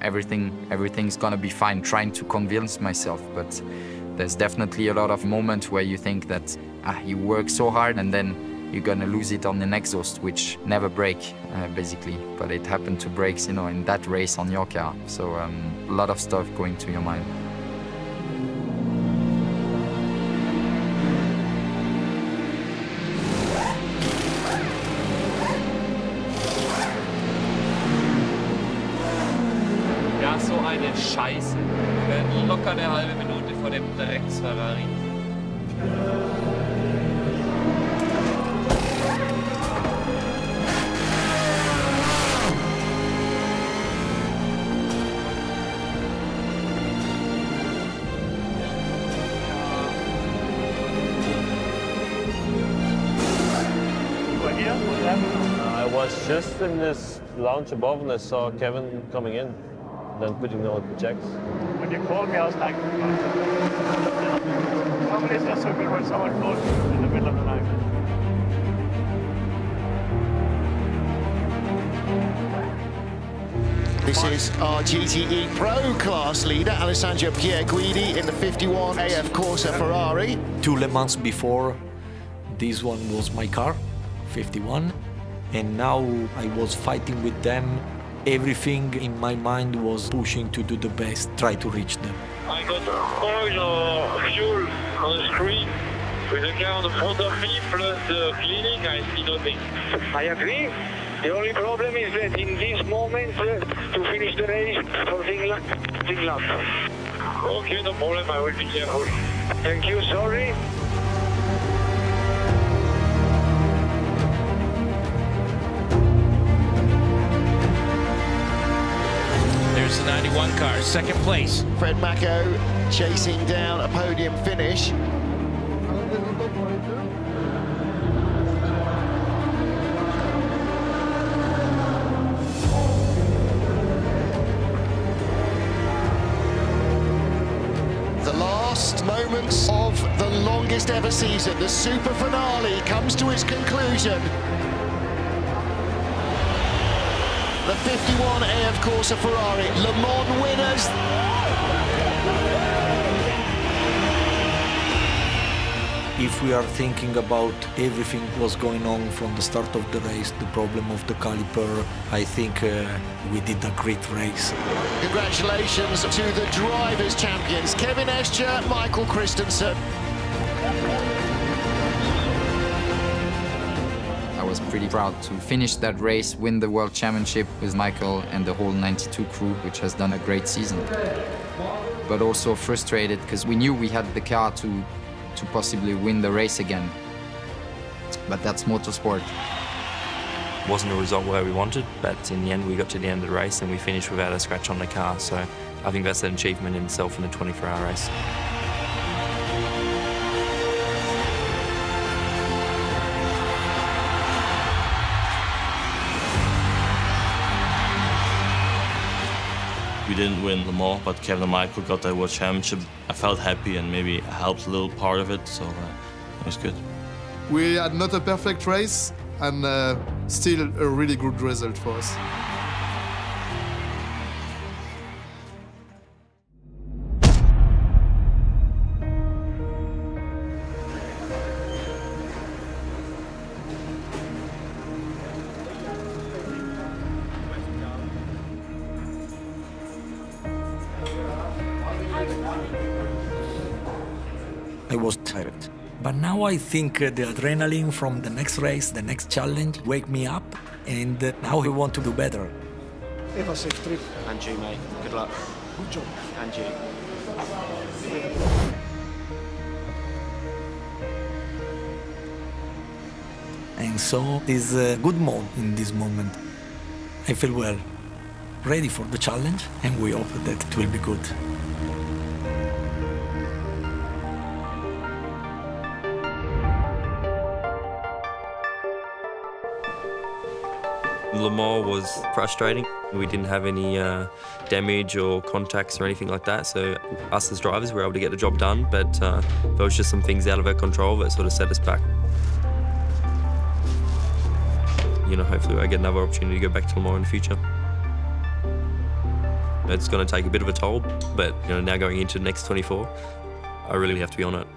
Everything, everything's gonna be fine, trying to convince myself, but there's definitely a lot of moments where you think that ah, you work so hard and then you're gonna lose it on an exhaust which never breaks, uh, basically. But it happened to break, you know, in that race on your car. So um, a lot of stuff going to your mind. Ja, so eine Scheiße. Wir werden locker eine halbe Minute vor dem Drecks-Ferrari. Just in this lounge above, and I saw Kevin coming in, then putting out the checks. When you called me, I was like, normally it's not so good when someone calls you in the middle of the night. This is our G T E Pro class leader, Alessandro Pierguidi, in the fifty-one A F Corsa Ferrari. Two Le Mans before, this one was my car, fifty-one. And now I was fighting with them. Everything in my mind was pushing to do the best, try to reach them. I got oil or fuel on the screen with the car in front of me, plus the cleaning, I see nothing. I agree. The only problem is that in this moment, uh, to finish the race for England, England. Okay, no problem, I will be careful. Thank you, sorry. The ninety-one car, second place. Fred Mako chasing down a podium finish. The last moments of the longest ever season, the super finale, comes to its conclusion. The fifty-one A F Corsa Ferrari, Le Mans winners. If we are thinking about everything that was going on from the start of the race, the problem of the caliper, I think uh, we did a great race. Congratulations to the drivers' champions, Kevin Estre, Michael Christensen. I was pretty proud to finish that race, win the World Championship with Michael and the whole ninety-two crew, which has done a great season. But also frustrated because we knew we had the car to, to possibly win the race again. But that's motorsport. Wasn't a result where we wanted, but in the end we got to the end of the race and we finished without a scratch on the car. So I think that's an achievement in itself in a twenty-four hour race. We didn't win Le Mans, but Kevin and Michael got their World Championship. I felt happy and maybe helped a little part of it, so uh, it was good. We had not a perfect race, and uh, still a really good result for us. I was tired. But now I think the adrenaline from the next race, the next challenge, wake me up, and now I want to do better. If I say three. And you, mate. Good luck. Good job. And you. And so it's a good mood in this moment. I feel well, ready for the challenge, and we hope that it will be good. Le Mans was frustrating. We didn't have any uh, damage or contacts or anything like that, so us as drivers were able to get the job done, but uh, there was just some things out of our control that sort of set us back. You know, hopefully I get another opportunity to go back to Le Mans in the future. It's going to take a bit of a toll, but you know, now going into the next twenty-four, I really have to be on it.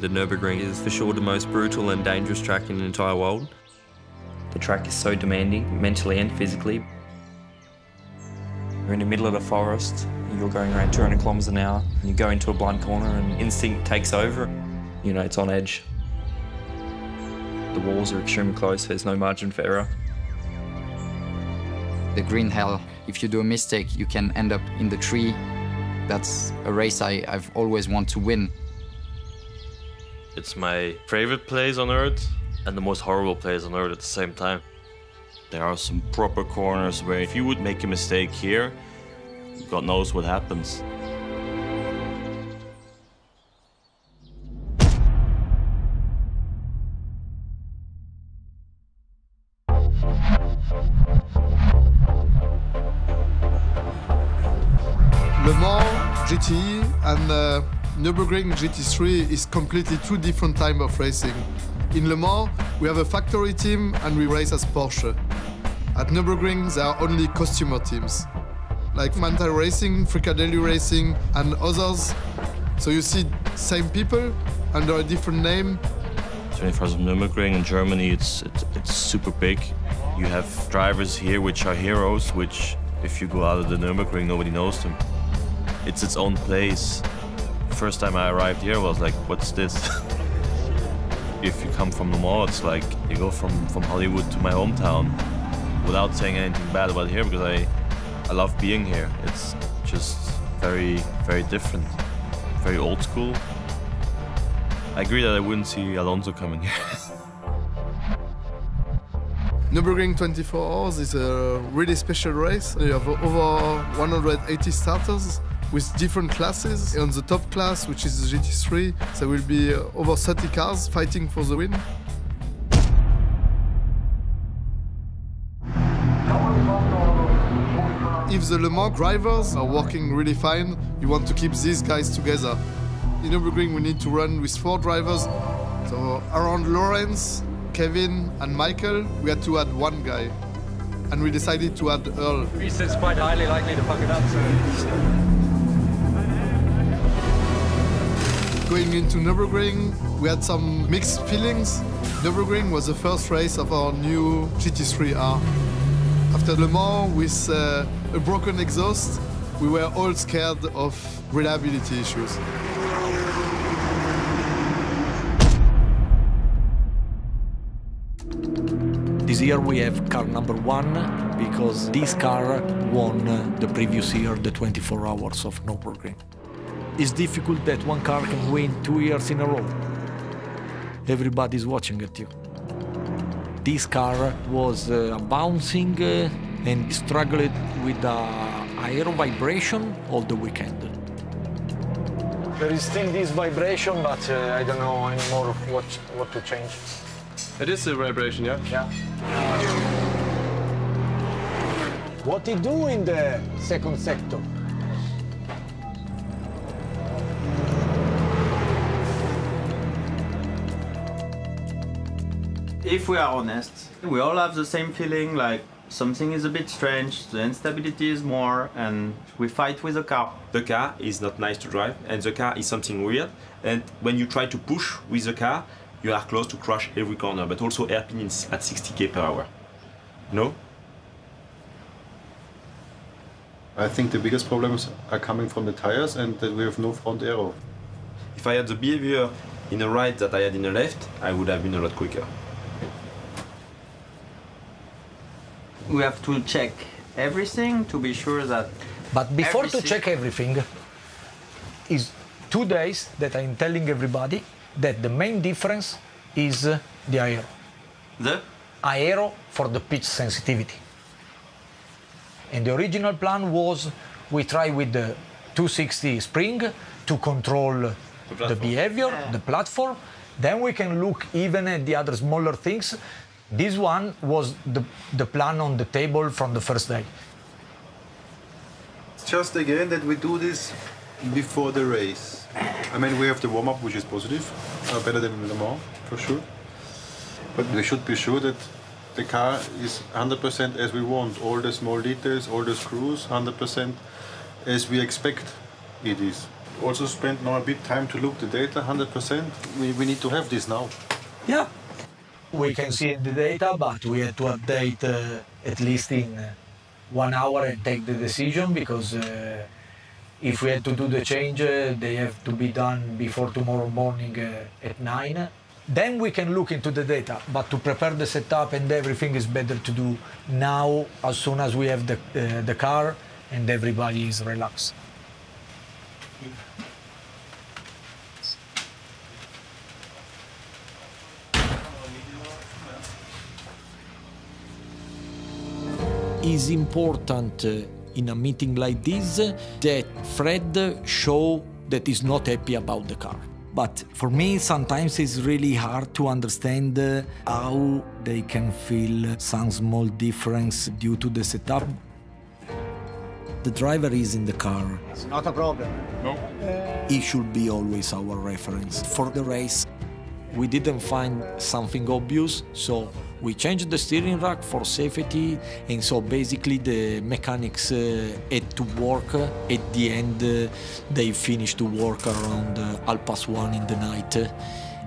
The Nürburgring is for sure the most brutal and dangerous track in the entire world. The track is so demanding, mentally and physically. You're in the middle of the forest, you're going around two hundred kilometres an hour, and you go into a blind corner and instinct takes over. You know, it's on edge. The walls are extremely close, there's no margin for error. The green hell, if you do a mistake, you can end up in the tree. That's a race I, I've always wanted to win. It's my favorite place on Earth and the most horrible place on Earth at the same time. There are some proper corners where if you would make a mistake here, God knows what happens. Le Mans, G T E and uh, Nürburgring G T three is completely two different types of racing. In Le Mans, we have a factory team and we race as Porsche. At Nürburgring, there are only customer teams, like Manthey Racing, Frikadelli Racing and others. So you see same people under a different name. twenty-four hours of Nürburgring in Germany, it's, it, it's super big. You have drivers here which are heroes, which if you go out of the Nürburgring, nobody knows them. It's its own place. First time I arrived here, I was like, what's this? If you come from Le Mans, it's like you go from, from Hollywood to my hometown without saying anything bad about here because I, I love being here. It's just very, very different, very old school. I agree that I wouldn't see Alonso coming here. Nürburgring twenty-four hours is a really special race. You have over one hundred eighty starters with different classes. On the top class, which is the G T three, there will be over thirty cars fighting for the win. If the Le Mans drivers are working really fine, you want to keep these guys together. In Nürburgring, we need to run with four drivers. So around Laurens, Kevin and Michael, we had to add one guy. And we decided to add Earl. He seems quite highly likely to fuck it up, so... Going into Nürburgring, we had some mixed feelings. Nürburgring was the first race of our new G T three R. After Le Mans, with uh, a broken exhaust, we were all scared of reliability issues. This year we have car number one, because this car won the previous year the twenty-four hours of Nürburgring. It's difficult that one car can win two years in a row. Everybody's watching at you. This car was uh, bouncing uh, and struggled with uh, aero vibration all the weekend. There is still this vibration, but uh, I don't know anymore of what, what to change. It is a vibration, yeah? Yeah. What he do in the second sector? If we are honest, we all have the same feeling, like something is a bit strange, the instability is more, and we fight with the car. The car is not nice to drive, and the car is something weird, and when you try to push with the car, you are close to crash every corner, but also hairpin at sixty kilometers per hour. No? I think the biggest problems are coming from the tires and that we have no front aero. If I had the behavior in the right that I had in the left, I would have been a lot quicker. We have to check everything to be sure that... But before everything... to check everything, is two days that I'm telling everybody that the main difference is uh, the aero. The? Aero for the pitch sensitivity. And the original plan was we try with the two sixty spring to control the, the behavior, yeah. the platform. Then we can look even at the other smaller things. This one was the, the plan on the table from the first day. It's just again that we do this before the race. I mean, we have the warm-up, which is positive, uh, better than Le Mans, for sure. But we should be sure that the car is one hundred percent as we want. All the small details, all the screws, one hundred percent as we expect it is. also spent now a bit time to look the data, one hundred percent. We, we need to have this now. Yeah. We can see the data, but we had to update uh, at least in uh, one hour and take the decision, because uh, if we had to do the change, uh, they have to be done before tomorrow morning uh, at nine. Then we can look into the data, but to prepare the setup and everything is better to do now, as soon as we have the, uh, the car and everybody is relaxed. It's important uh, in a meeting like this uh, that Fred show that he's not happy about the car. But for me, sometimes it's really hard to understand uh, how they can feel some small difference due to the setup. The driver is in the car. It's not a problem. No. Uh... He should be always our reference for the race. We didn't find something obvious, so we changed the steering rack for safety, and so basically the mechanics uh, had to work. At the end, uh, they finished to work around uh, half past one in the night.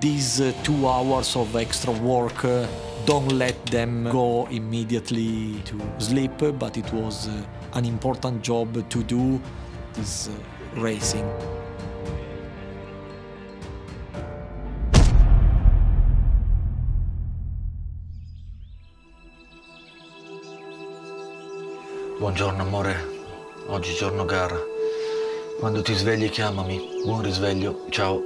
These uh, two hours of extra work, uh, don't let them go immediately to sleep, but it was uh, an important job to do this uh, racing. Buongiorno amore, oggi giorno gara. Quando ti svegli chiamami. Buon risveglio, ciao.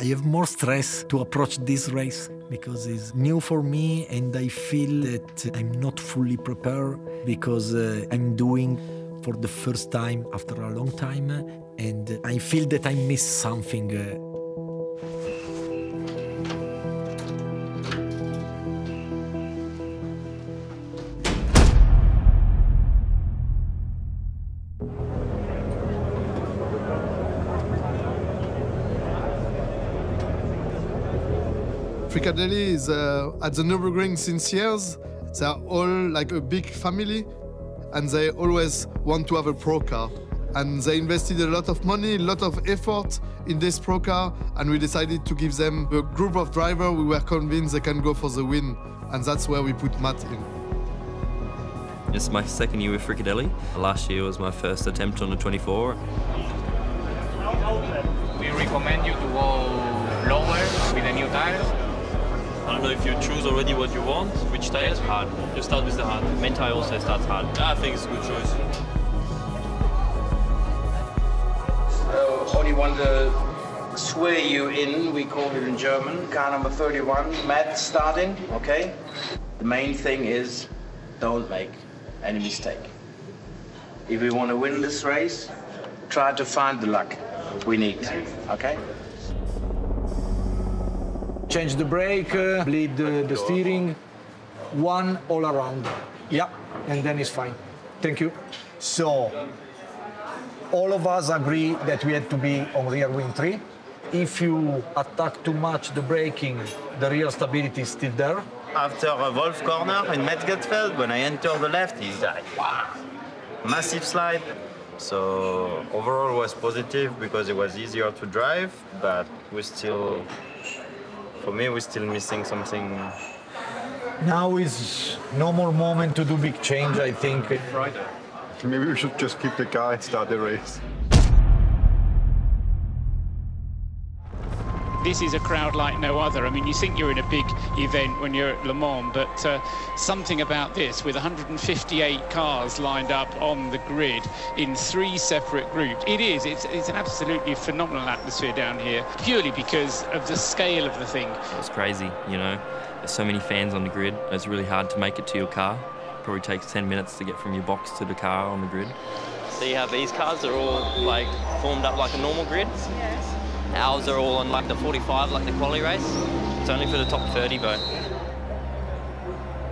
I have more stress to approach this race because it's new for me and I feel that I'm not fully prepared because uh, I'm doing for the first time after a long time and I feel that I miss something. Uh, Frikadelli is uh, at the Nürburgring since years. They are all like a big family and they always want to have a pro car. And they invested a lot of money, a lot of effort in this pro car, and we decided to give them a group of drivers we were convinced they can go for the win. And that's where we put Matt in. It's my second year with Frikadelli. Last year was my first attempt on the twenty-four. We recommend you to go lower with the new tires. I don't know if you choose already what you want, which tire is hard. You start with the hard. Manthey also starts hard. I think it's a good choice. So, only one to swear you in, we call it in German. Car number thirty-one, Matt starting, okay? The main thing is don't make any mistake. If we want to win this race, try to find the luck we need, okay? Change the brake, uh, bleed uh, the steering, one all around. Yeah, and then it's fine. Thank you. So, all of us agree that we had to be on rear wing three. If you attack too much the braking, the rear stability is still there. After a Wolf corner in Metzgerfeld, when I enter the left, it's like, wow, massive slide. So, overall was positive because it was easier to drive, but we still... For me, we're still missing something. Now is no more moment to do big change, I think. Friday. Maybe we should just keep the car and start the race. This is a crowd like no other. I mean, you think you're in a big event when you're at Le Mans, but uh, something about this, with one hundred fifty-eight cars lined up on the grid in three separate groups. It is, it's, it's an absolutely phenomenal atmosphere down here, purely because of the scale of the thing. It's crazy, you know. There's so many fans on the grid. It's really hard to make it to your car. It probably takes ten minutes to get from your box to the car on the grid. See how these cars are all, like, formed up like a normal grid? Yes. Ours are all on like the forty-five, like the quali race. It's only for the top thirty, but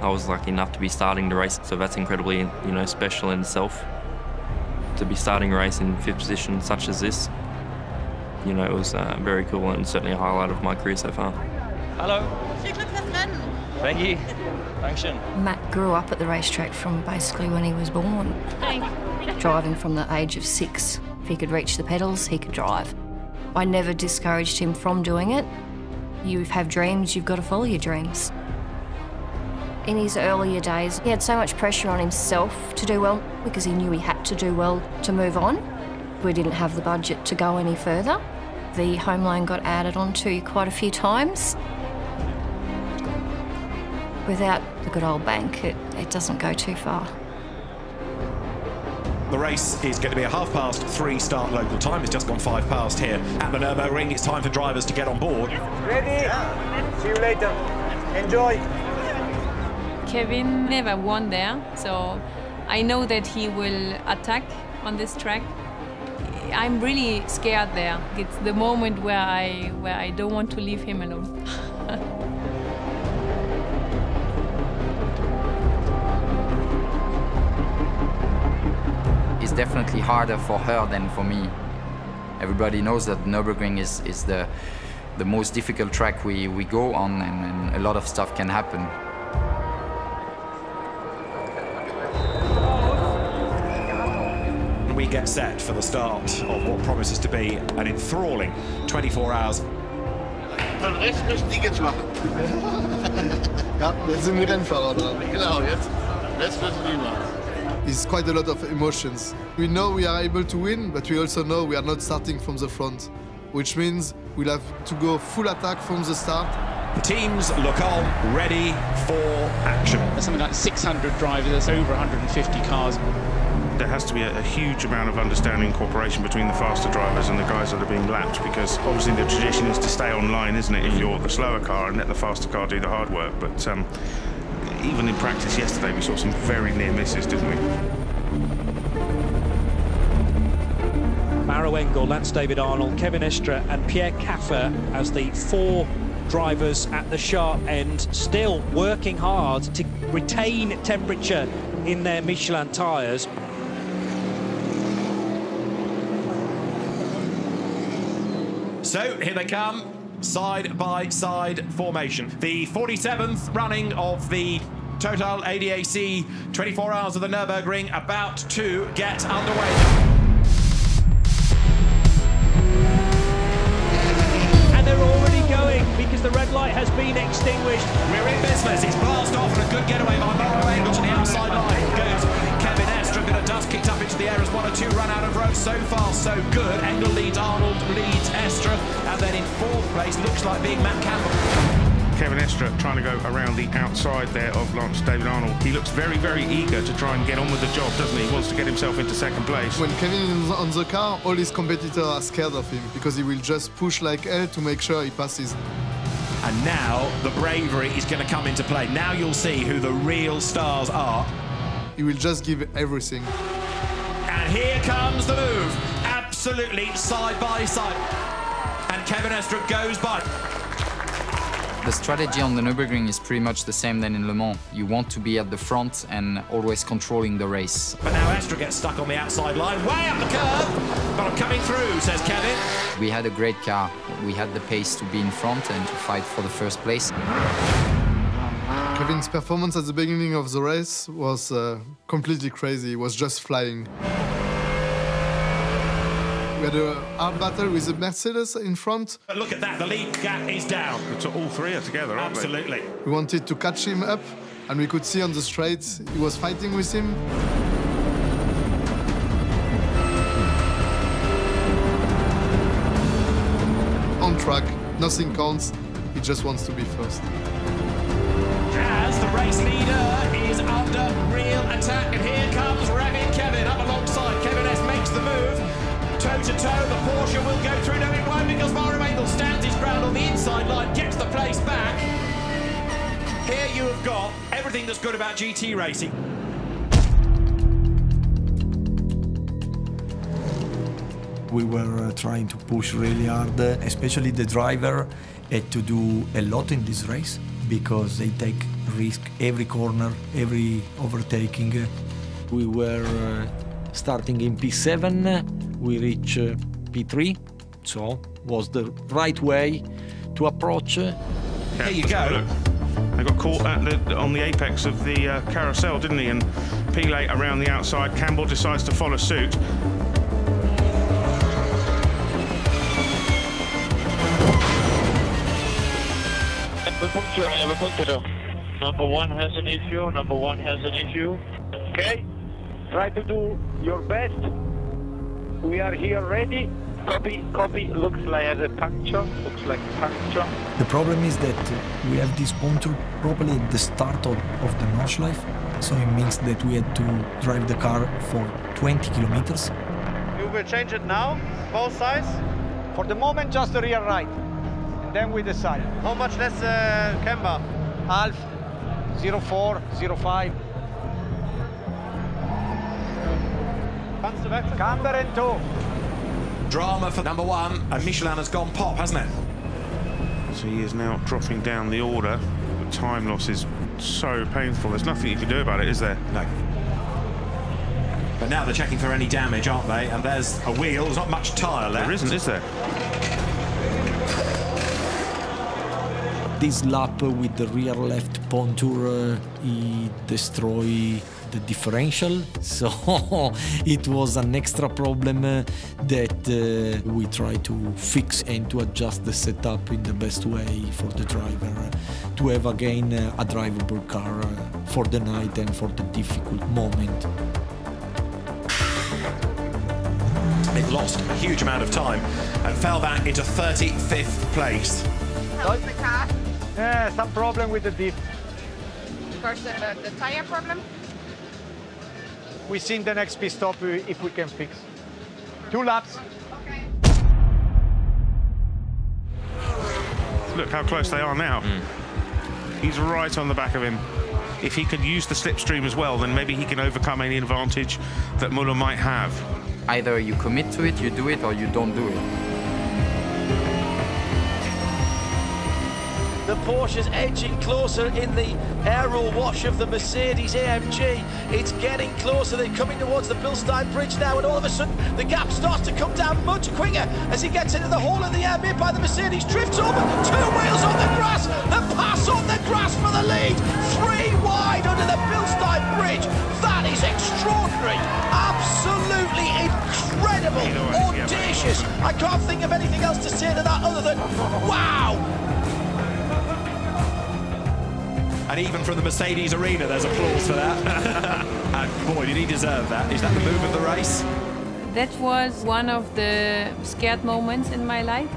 I was lucky enough to be starting the race, so that's incredibly, you know, special in itself. To be starting a race in fifth position such as this, you know, it was uh, very cool and certainly a highlight of my career so far. Hello. Thank you. Function. Matt grew up at the racetrack from basically when he was born, driving from the age of six. he could reach the pedals, he could drive. I never discouraged him from doing it. You have dreams, you've got to follow your dreams. In his earlier days, he had so much pressure on himself to do well because he knew he had to do well to move on. We didn't have the budget to go any further. The home loan got added onto quite a few times. Without the good old bank, it, it doesn't go too far. The race is going to be a half past three start local time. It's just gone five past here at the Nürburgring. It's time for drivers to get on board. Ready? See you later. Enjoy. Kevin never won there, so I know that he will attack on this track. I'm really scared there. It's the moment where I, where I don't want to leave him alone. It's definitely harder for her than for me. Everybody knows that Nürburgring is, is the, the most difficult track we, we go on, and, and a lot of stuff can happen. We get set for the start of what promises to be an enthralling twenty-four hours. It's quite a lot of emotions. We know we are able to win, but we also know we are not starting from the front, which means we'll have to go full attack from the start. The teams look on, ready for action. There's something like six hundred drivers, there's over one hundred fifty cars. There has to be a, a huge amount of understanding and cooperation between the faster drivers and the guys that are being lapped, because obviously the tradition is to stay on line, isn't it, if you're the slower car and let the faster car do the hard work. But um, even in practice yesterday, we saw some very near misses, didn't we? Maro Engel, Lance David Arnold, Kevin Estre and Pierre Caffer as the four drivers at the sharp end, still working hard to retain temperature in their Michelin tyres. So here they come, side by side formation. The forty-seventh running of the Total A D A C twenty-four hours of the Nürburgring about to get underway. The red light has been extinguished. We're in business. It's blast off and a good getaway by Maro Engel to the outside line. Good. Kevin Estre, a bit of dust kicked up into the air as one or two run out of road. So far, so good. Engel leads Arnold, leads Estre. And then in fourth place, looks like being Matt Campbell. Kevin Estre trying to go around the outside there of Lance David Arnold. He looks very, very eager to try and get on with the job, doesn't he? He wants to get himself into second place. When Kevin is on the car, all his competitors are scared of him because he will just push like hell to make sure he passes. And now the bravery is going to come into play. Now you'll see who the real stars are. He will just give everything. And here comes the move. Absolutely side by side. And Kevin Estre goes by. The strategy on the Nürburgring is pretty much the same than in Le Mans. You want to be at the front and always controlling the race. But now Estre gets stuck on the outside line, way up the curve, but I'm coming through, says Kevin. We had a great car. We had the pace to be in front and to fight for the first place. Kevin's performance at the beginning of the race was uh, completely crazy. It was just flying. We had a hard battle with the Mercedes in front. But look at that, the lead gap is down. So all three are together, aren't they? Absolutely. We wanted to catch him up, and we could see on the straight he was fighting with him. On track, nothing counts, he just wants to be first. As the race leader is under real attack, and here comes Revit Kevin up alongside. Kevin S makes the move. Toe-to-toe, the Porsche will go through. No, it won't, because Maro Engel stands his ground on the inside line, gets the place back. Here you have got everything that's good about G T racing. We were uh, trying to push really hard, uh, especially the driver had to do a lot in this race because they take risk every corner, every overtaking. We were uh, starting in P seven. We reach uh, P three, so was the right way to approach. Uh. Yeah, there you go. I got caught at the, on the apex of the uh, carousel, didn't he? And Pile around the outside, Campbell decides to follow suit. a puncture, I have a puncture. Number one has an issue, number one has an issue. Okay, try to do your best. We are here ready. Copy, copy, looks like has a puncture, looks like puncture. The problem is that we have this puncture probably at the start of, of the Nordschleife, so it means that we had to drive the car for twenty kilometers. You will change it now, both sides? For the moment, just the rear right, and then we decide. How much less uh, camber? Half, zero four, zero five. Camber and two. Drama for number one, and Michelin has gone pop, hasn't it? So he is now dropping down the order. The time loss is so painful. There's nothing you can do about it, is there? No. But now they're checking for any damage, aren't they? And there's a wheel. There's not much tyre left. There isn't, is there? This lap with the rear left pontoon, uh, he destroyed the differential, so it was an extra problem uh, that uh, we try to fix and to adjust the setup in the best way for the driver uh, to have again uh, a drivable car uh, for the night and for the difficult moment. It lost a huge amount of time and fell back into thirty-fifth place. How was the car? Yeah, some problem with the diff. First, uh, the tire problem? We see in the next pit stop if we can fix. Two laps. Okay. Look how close they are now. Mm. He's right on the back of him. If he can use the slipstream as well, then maybe he can overcome any advantage that Müller might have. Either you commit to it, you do it, or you don't do it. The Porsche's edging closer in the aero wash of the Mercedes A M G. It's getting closer. They're coming towards the Bilstein Bridge now, and all of a sudden the gap starts to come down much quicker as he gets into the hole in the air mid by the Mercedes. Drifts over, two wheels on the grass. The pass on the grass for the lead. Three wide under the Bilstein Bridge. That is extraordinary. Absolutely incredible. Audacious. I can't think of anything else to say to that other than wow. And even from the Mercedes Arena, there's applause for that. And boy, did he deserve that. Is that the move of the race? That was one of the scared moments in my life.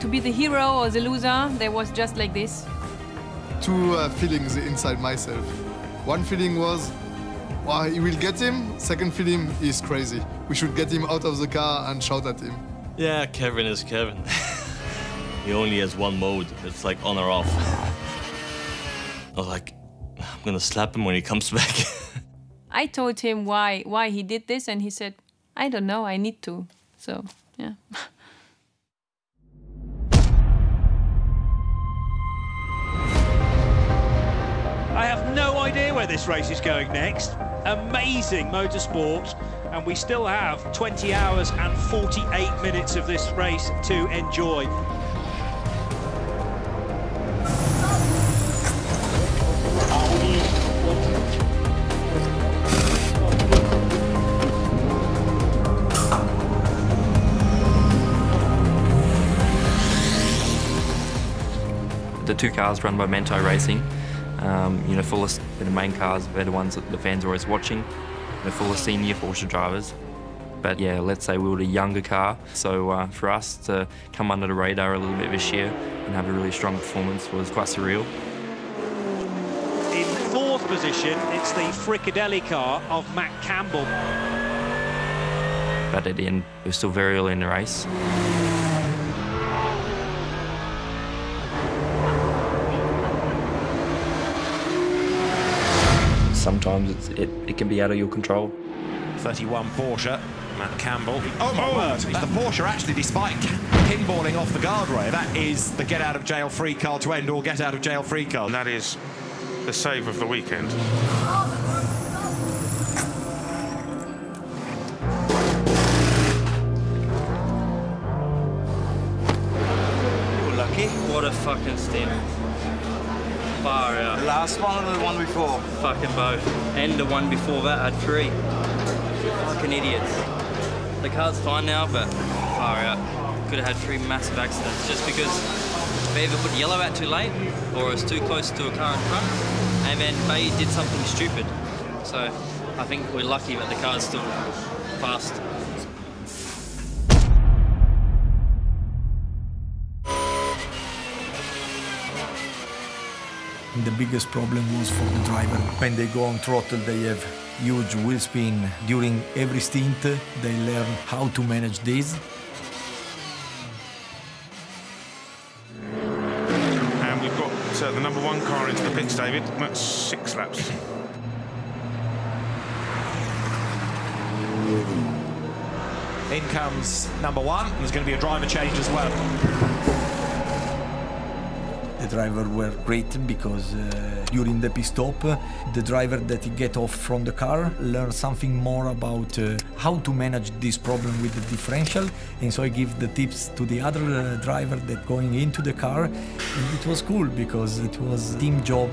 To be the hero or the loser, there was just like this. Two uh, feelings inside myself. One feeling was, wow, he will get him. Second feeling, he's crazy. We should get him out of the car and shout at him. Yeah, Kevin is Kevin. He only has one mode. It's like on or off. I was like, I'm gonna slap him when he comes back. I told him why why he did this, and he said, I don't know, I need to. So, yeah. I have no idea where this race is going next. Amazing motorsport, and we still have twenty hours and forty-eight minutes of this race to enjoy. The two cars run by Manthey Racing, um, you know, Fuller's the main cars, they're the ones that the fans are always watching. They're full of senior Porsche drivers. But yeah, let's say we were the younger car, so uh, for us to come under the radar a little bit this year and have a really strong performance was quite surreal. In fourth position, it's the Frikadelli car of Matt Campbell. But at the end, we're still very early in the race. Sometimes it's, it, it can be out of your control. thirty-one Porsche, Matt Campbell. Oh my word, the Porsche actually, despite pinballing off the guardrail, that is the get out of jail free card to end, or get out of jail free card. And that is the save of the weekend. You're lucky. What a fucking stem. Far out. The last one or the one before? Fucking both. And the one before that had three. Fucking idiots. The car's fine now, but far out. Could have had three massive accidents just because either put yellow out too late or it was too close to a car in front, and then they did something stupid. So I think we're lucky that the car's still fast. And the biggest problem was for the driver. When they go on throttle, they have huge wheel spin. During every stint, they learn how to manage this. And we've got uh, the number one car into the pits, David. That's six laps. In comes number one. There's going to be a driver change as well. The drivers were great because uh, during the pit stop, uh, the driver that he get off from the car learned something more about uh, how to manage this problem with the differential, and so I give the tips to the other uh, driver that going into the car, and it was cool because it was a team job.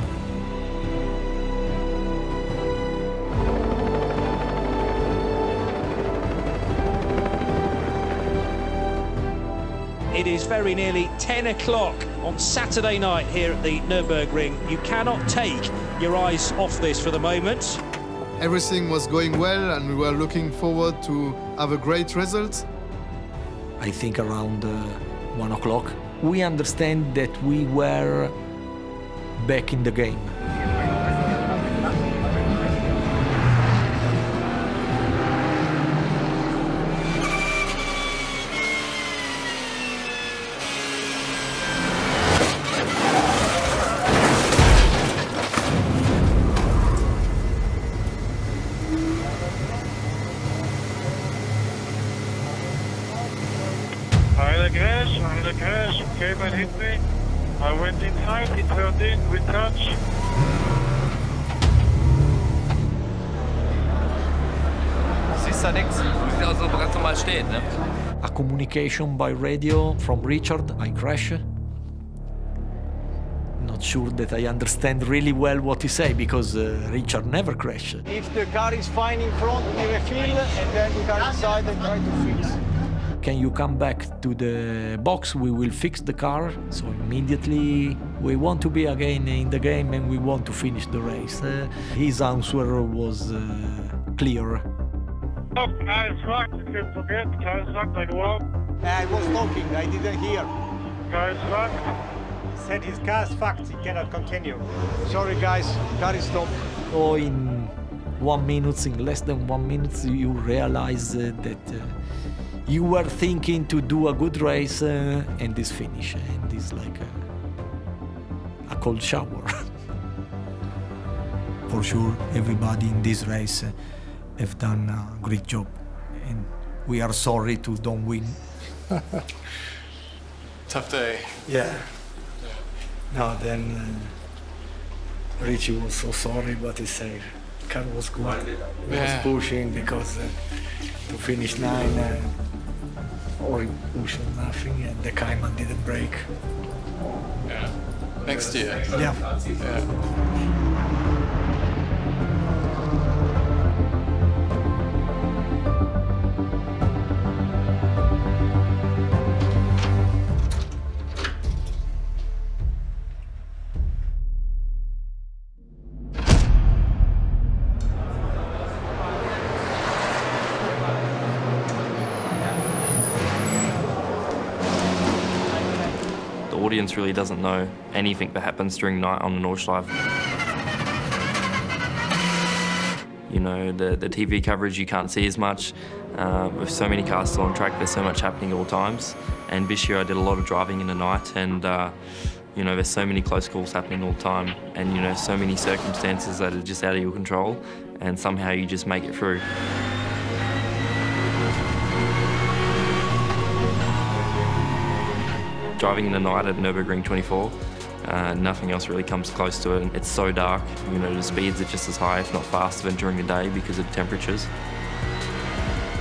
It is very nearly ten o'clock on Saturday night here at the Nürburgring. You cannot take your eyes off this for the moment. Everything was going well and we were looking forward to have a great result. I think around uh, one o'clock, we understand that we were back in the game. A communication by radio from Richard, I crash. Not sure that I understand really well what he say, because uh, Richard never crashed. If the car is fine in front, we refill, and then we go inside and try to fix. Can you come back to the box? We will fix the car. So immediately we want to be again in the game and we want to finish the race. Uh, his answer was uh, clear. Look, I tried to forget, I sucked like what? I was talking, I didn't hear. Guys sucked? Said his car's fucked, he cannot continue. Sorry guys, car is stopped. Oh, in one minute, in less than one minute, you realize uh, that uh, you were thinking to do a good race uh, and this finish, and it's like a, a cold shower. For sure, everybody in this race uh, have done a great job, and we are sorry to don't win. Tough day. Yeah. yeah. No, then uh, Richie was so sorry, but he said car was good. He yeah. was pushing because uh, to finish nine, uh, or he pushed nothing, and the Cayman didn't break. Yeah. Next year. Yeah. yeah. The audience really doesn't know anything that happens during night on the Nordschleife. You know, the, the T V coverage you can't see as much. Uh, with so many cars still on track, there's so much happening at all times. And this year I did a lot of driving in the night, and uh, you know, there's so many close calls happening all the time. And you know, so many circumstances that are just out of your control, and somehow you just make it through. Driving in the night at Nürburgring twenty-four, uh, nothing else really comes close to it. And it's so dark, you know, the speeds are just as high, if not faster than during the day because of the temperatures.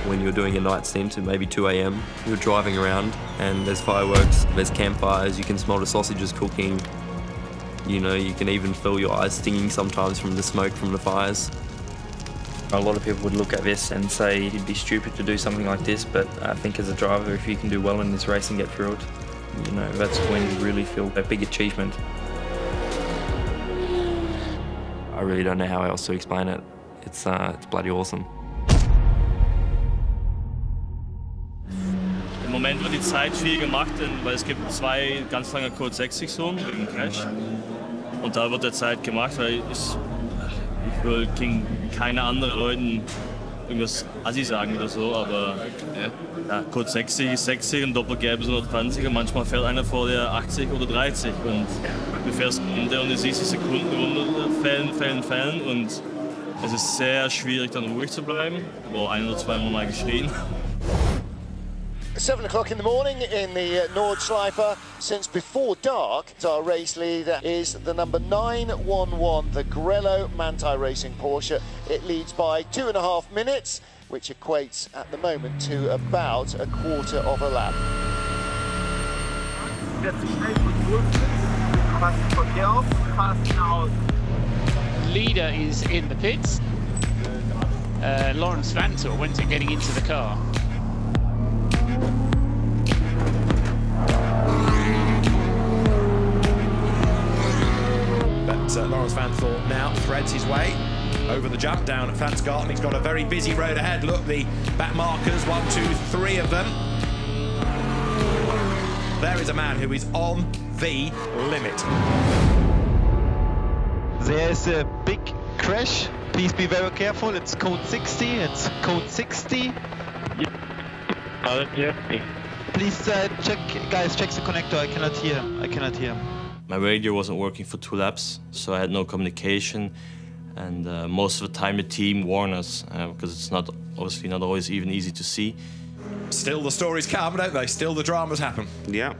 When you're doing a night stint at maybe two A M, you're driving around and there's fireworks, there's campfires, you can smell the sausages cooking. You know, you can even feel your eyes stinging sometimes from the smoke from the fires. A lot of people would look at this and say you'd be stupid to do something like this, but I think as a driver, if you can do well in this race and get through it, you know, that's when you really feel a big achievement. I really don't know how else to explain it. It's, uh, it's bloody awesome. Im Moment wird die Zeit viel gemacht, weil es gibt zwei ganz lange Code sechzig Zonen wegen Crash. Und da wird der Zeit gemacht, weil ich, ich will keine anderen Leuten irgendwas assi sagen oder so, aber ja, Code sechzig ist sechzig und Doppelgelb ist hundertzwanzig und manchmal fährt einer vor der achtzig oder dreißig und du fährst runter und du siehst die Sekunden runter, fällen, fällen, fällen und es ist sehr schwierig dann ruhig zu bleiben. Boah, ein oder zweimal mal geschrien. Seven o'clock in the morning in the Nordschleifer. Since before dark, our race leader is the number nine one one, the Grello Manthey Racing Porsche. It leads by two and a half minutes, which equates at the moment to about a quarter of a lap. Leader is in the pits. Uh, Laurens Vanthoor went to getting into the car. Uh, Laurens Vanthoor now threads his way over the jump down at Fansgarten. He's got a very busy road ahead. Look, the back markers, one, two, three of them. There is a man who is on the limit. There is a big crash. Please be very careful. It's code sixty. It's code sixty. Please uh, check, guys, check the connector. I cannot hear. I cannot hear. My radio wasn't working for two laps, so I had no communication, and uh, most of the time the team warned us, uh, because it's not obviously not always even easy to see. Still the stories come, don't they? Still the dramas happen. Yeah.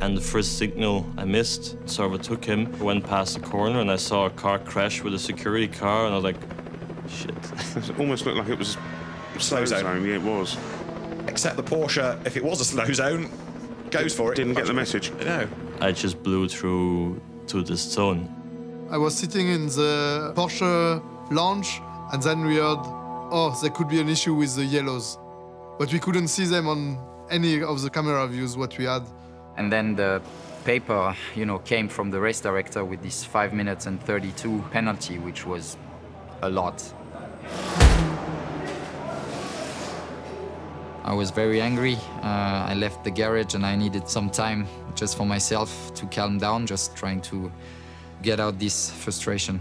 And the first signal I missed, so I overtook him, I went past the corner and I saw a car crash with a security car, and I was like, shit. It almost looked like it was slow zone. zone, yeah, it was. Except the Porsche, if it was a slow zone, goes for it. Didn't get the message. No. I just blew through to this zone. I was sitting in the Porsche lounge, and then we heard, oh, there could be an issue with the yellows. But we couldn't see them on any of the camera views what we had. And then the paper, you know, came from the race director with this five minutes and thirty-two penalty, which was a lot. I was very angry. Uh, I left the garage and I needed some time just for myself to calm down, just trying to get out this frustration.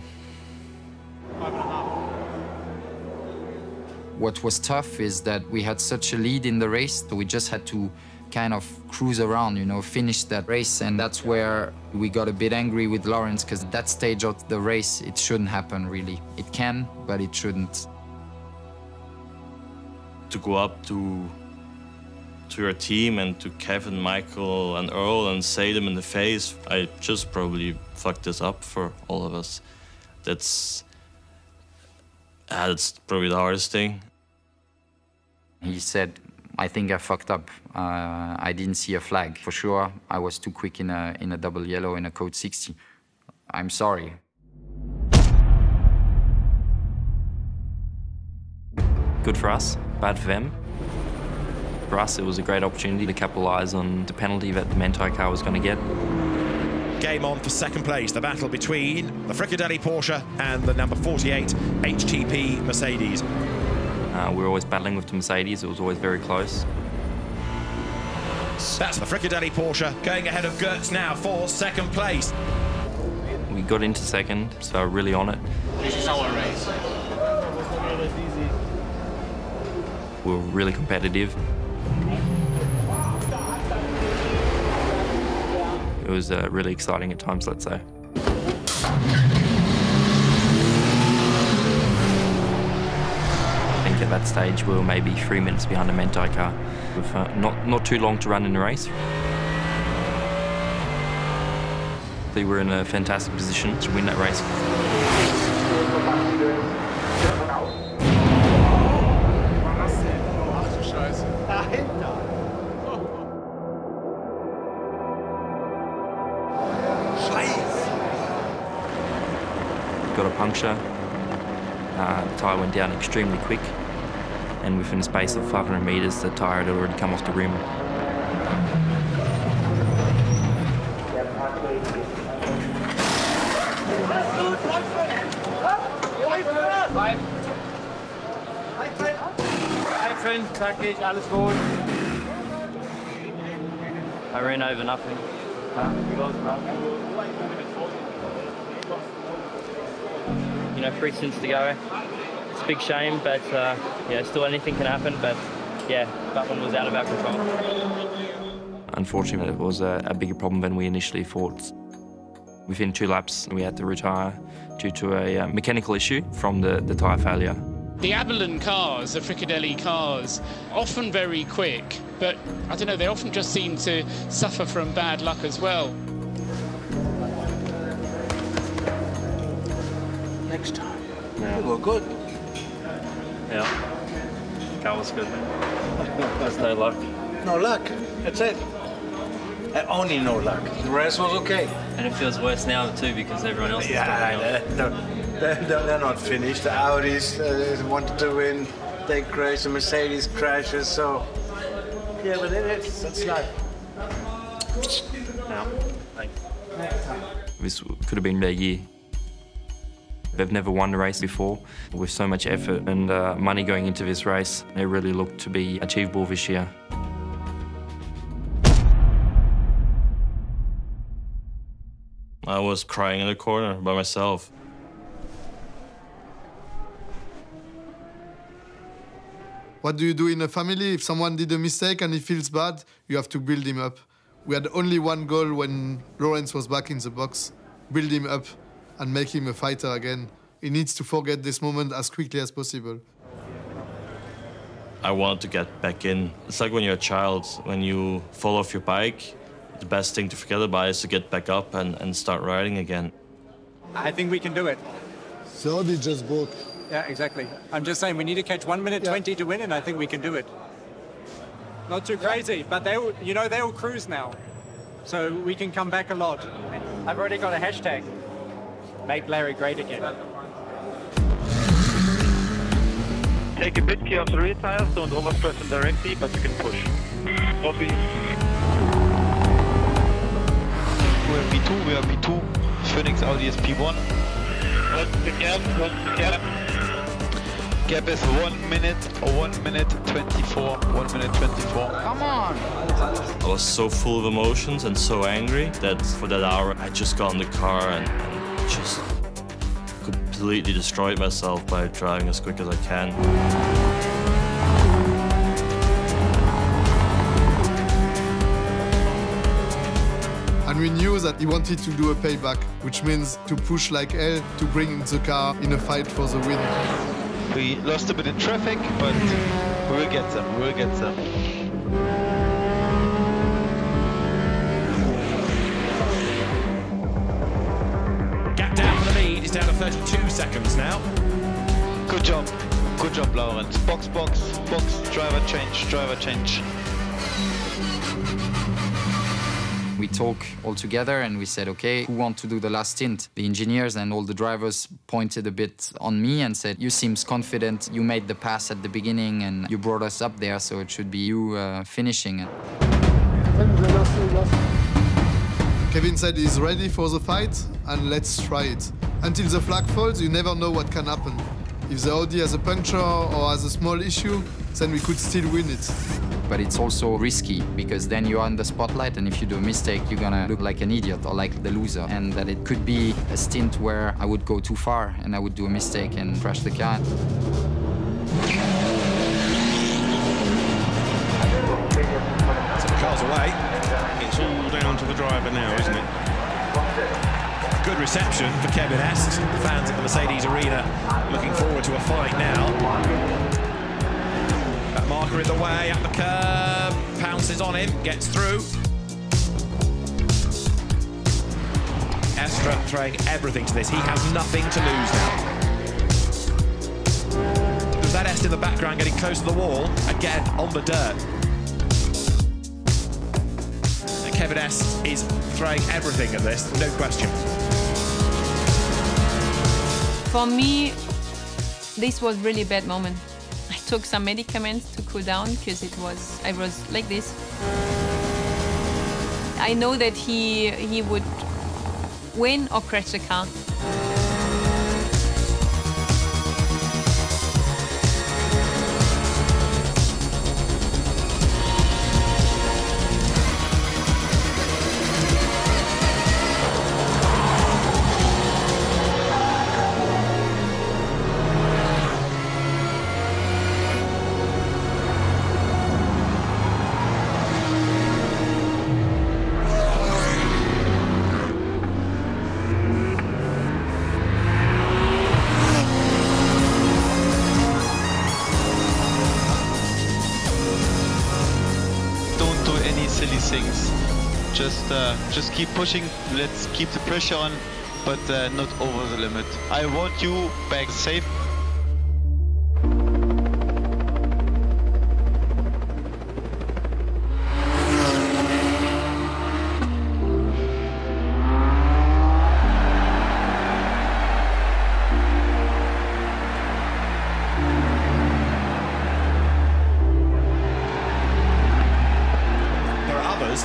What was tough is that we had such a lead in the race that we just had to kind of cruise around, you know, finish that race. And that's where we got a bit angry with Laurens, because at that stage of the race, it shouldn't happen, really. It can, but it shouldn't. To go up to, to your team and to Kevin, Michael and Earl and say them in the face, I just probably fucked this up for all of us. That's, uh, that's probably the hardest thing. He said, I think I fucked up. Uh, I didn't see a flag. For sure, I was too quick in a, in a double yellow in a code sixty. I'm sorry. Good for us, bad for them. For us, it was a great opportunity to capitalise on the penalty that the Manthey car was going to get. Game on for second place, the battle between the Frikadelli Porsche and the number forty-eight H T P Mercedes. Uh, we were always battling with the Mercedes, it was always very close. That's the Frikadelli Porsche going ahead of Gertz now for second place. We got into second, so really on it. This is our race. We were really competitive. It was uh, really exciting at times, let's say. I think at that stage we were maybe three minutes behind a Manthey car, with uh, not, not too long to run in the race. We were in a fantastic position to win that race. Got a puncture, uh, the tyre went down extremely quick. and within the space of five hundred meters, the tyre had already come off the rim. I ran over nothing. You know, three stints to go. It's a big shame, but uh, yeah, still anything can happen. But yeah, that one was out of our control. Unfortunately, it was a, a bigger problem than we initially thought. Within two laps, we had to retire due to a uh, mechanical issue from the, the tyre failure. The Abilene cars, the Frikadelli cars, often very quick, but I don't know, they often just seem to suffer from bad luck as well. Next time. Yeah. We're good. Yeah. That was good, man. That's no luck. No luck. That's it. Only no luck. The rest was okay. And it feels worse now, too, because everyone else is yeah, coming they're, they're, they're, they're not finished. The Audis uh, wanted to win. They crash. The Mercedes crashes, so... Yeah, but it is. That's life. Now, thanks. This could have been their year. They've never won a race before. With so much effort and uh, money going into this race, it really looked to be achievable this year. I was crying in the corner by myself. What do you do in a family? If someone did a mistake and he feels bad, you have to build him up. We had only one goal when Laurens was back in the box. Build him up and make him a fighter again. He needs to forget this moment as quickly as possible. I wanted to get back in. It's like when you're a child, when you fall off your bike, the best thing to forget about is to get back up and, and start riding again. I think we can do it. The Audi just broke. Yeah, exactly. I'm just saying we need to catch one minute twenty yeah. to win, and I think we can do it. Not too crazy, yeah. but they'll, you know, they'll cruise now. So we can come back a lot. I've already got a hashtag. Make Larry great again. Take a bit care of the rear tires, don't overstress them directly, but you can push. Copy. We're P two, we are P two. Phoenix Audi is P one. What's the gap? What's the gap? Gap is one minute, one minute twenty-four. one minute twenty-four. Come on! I was so full of emotions and so angry that for that hour I just got in the car and, and just completely destroyed myself by driving as quick as I can. And we knew that he wanted to do a payback, which means to push like hell to bring the car in a fight for the win. We lost a bit in traffic, but we'll get them, we'll get them. Down to thirty-two seconds now. Good job. Good job, Laurens. Box, box, box, driver change, driver change. We talk all together and we said, okay, who wants to do the last stint? The engineers and all the drivers pointed a bit on me and said, you seems confident, you made the pass at the beginning and you brought us up there, so it should be you uh, finishing it. Kevin said he's ready for the fight and let's try it. Until the flag falls, you never know what can happen. If the Audi has a puncture or has a small issue, then we could still win it. But it's also risky, because then you're in the spotlight, and if you do a mistake, you're gonna look like an idiot or like the loser. And that it could be a stint where I would go too far, and I would do a mistake and crash the car. So the car's away. It's all down to the driver now, isn't it? Good reception for Kevin Estre. The fans at the Mercedes Arena looking forward to a fight now. That marker in the way, up the curb, pounces on him, gets through. Estre throwing everything to this. He has nothing to lose now. There's that Estre in the background getting close to the wall, again on the dirt. And Kevin Estre is throwing everything at this, no question. For me, this was really a bad moment. I took some medicaments to cool down because it was, I was like this. I know that he, he would win or crash the car. Just, uh, just keep pushing, let's keep the pressure on, but uh, not over the limit. I want you back safe.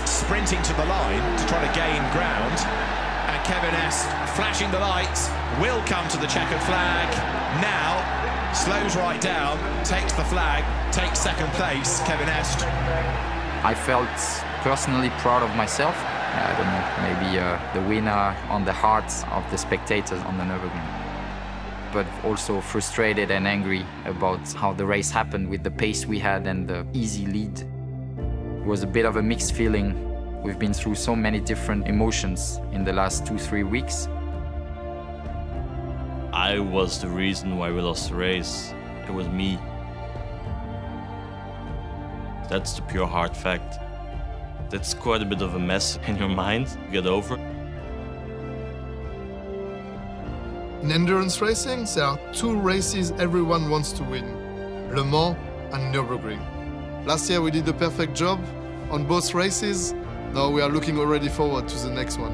Sprinting to the line to try to gain ground, and Kevin Estre, flashing the lights, will come to the checkered flag. Now slows right down, takes the flag, takes second place, Kevin Estre. I felt personally proud of myself. I don't know, maybe uh, the winner on the hearts of the spectators on the Nürburgring. But also frustrated and angry about how the race happened with the pace we had and the easy lead. It was a bit of a mixed feeling. We've been through so many different emotions in the last two, three weeks. I was the reason why we lost the race. It was me. That's the pure hard fact. That's quite a bit of a mess in your mind to get over. In endurance racing, there are two races everyone wants to win: Le Mans and Nürburgring. Last year we did a perfect job on both races. Now we are looking already forward to the next one.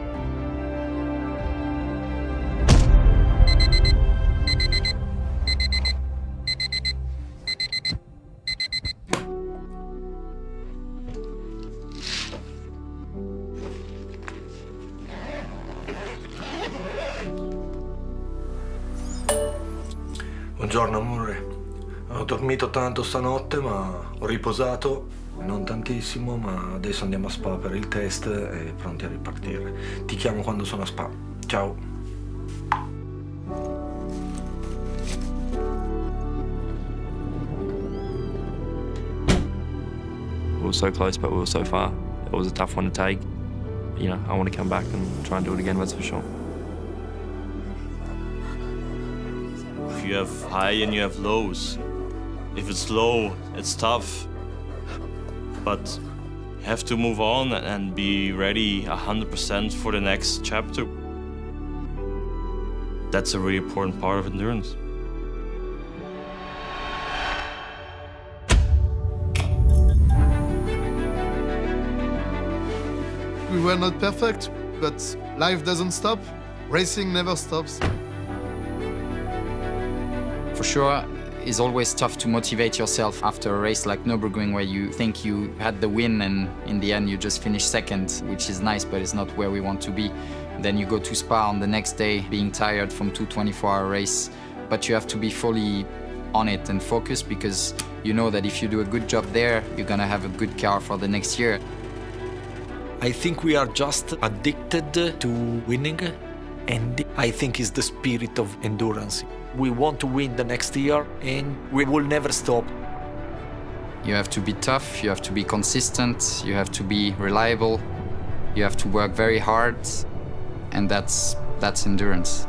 Buongiorno amore. Ho dormito tanto stanotte, ma ho riposato, non tantissimo, ma adesso andiamo a Spa per il test e pronti a ripartire. Ti chiamo quando sono a Spa. Ciao. We were so close, but we were so far. It was a tough one to take. You know, I want to come back and try and do it again, that's for sure. If you have high and you have lows, if it's low, it's tough, but you have to move on and be ready one hundred percent for the next chapter. That's a really important part of endurance. We were not perfect, but life doesn't stop. Racing never stops. For sure, it's always tough to motivate yourself after a race like Nürburgring where you think you had the win and in the end you just finish second, which is nice, but it's not where we want to be. Then you go to Spa on the next day being tired from two twenty-four hour race, but you have to be fully on it and focused because you know that if you do a good job there, you're gonna have a good car for the next year. I think we are just addicted to winning, and I think it's the spirit of endurance. We want to win the next year, and we will never stop. You have to be tough, you have to be consistent, you have to be reliable, you have to work very hard, and that's, that's endurance.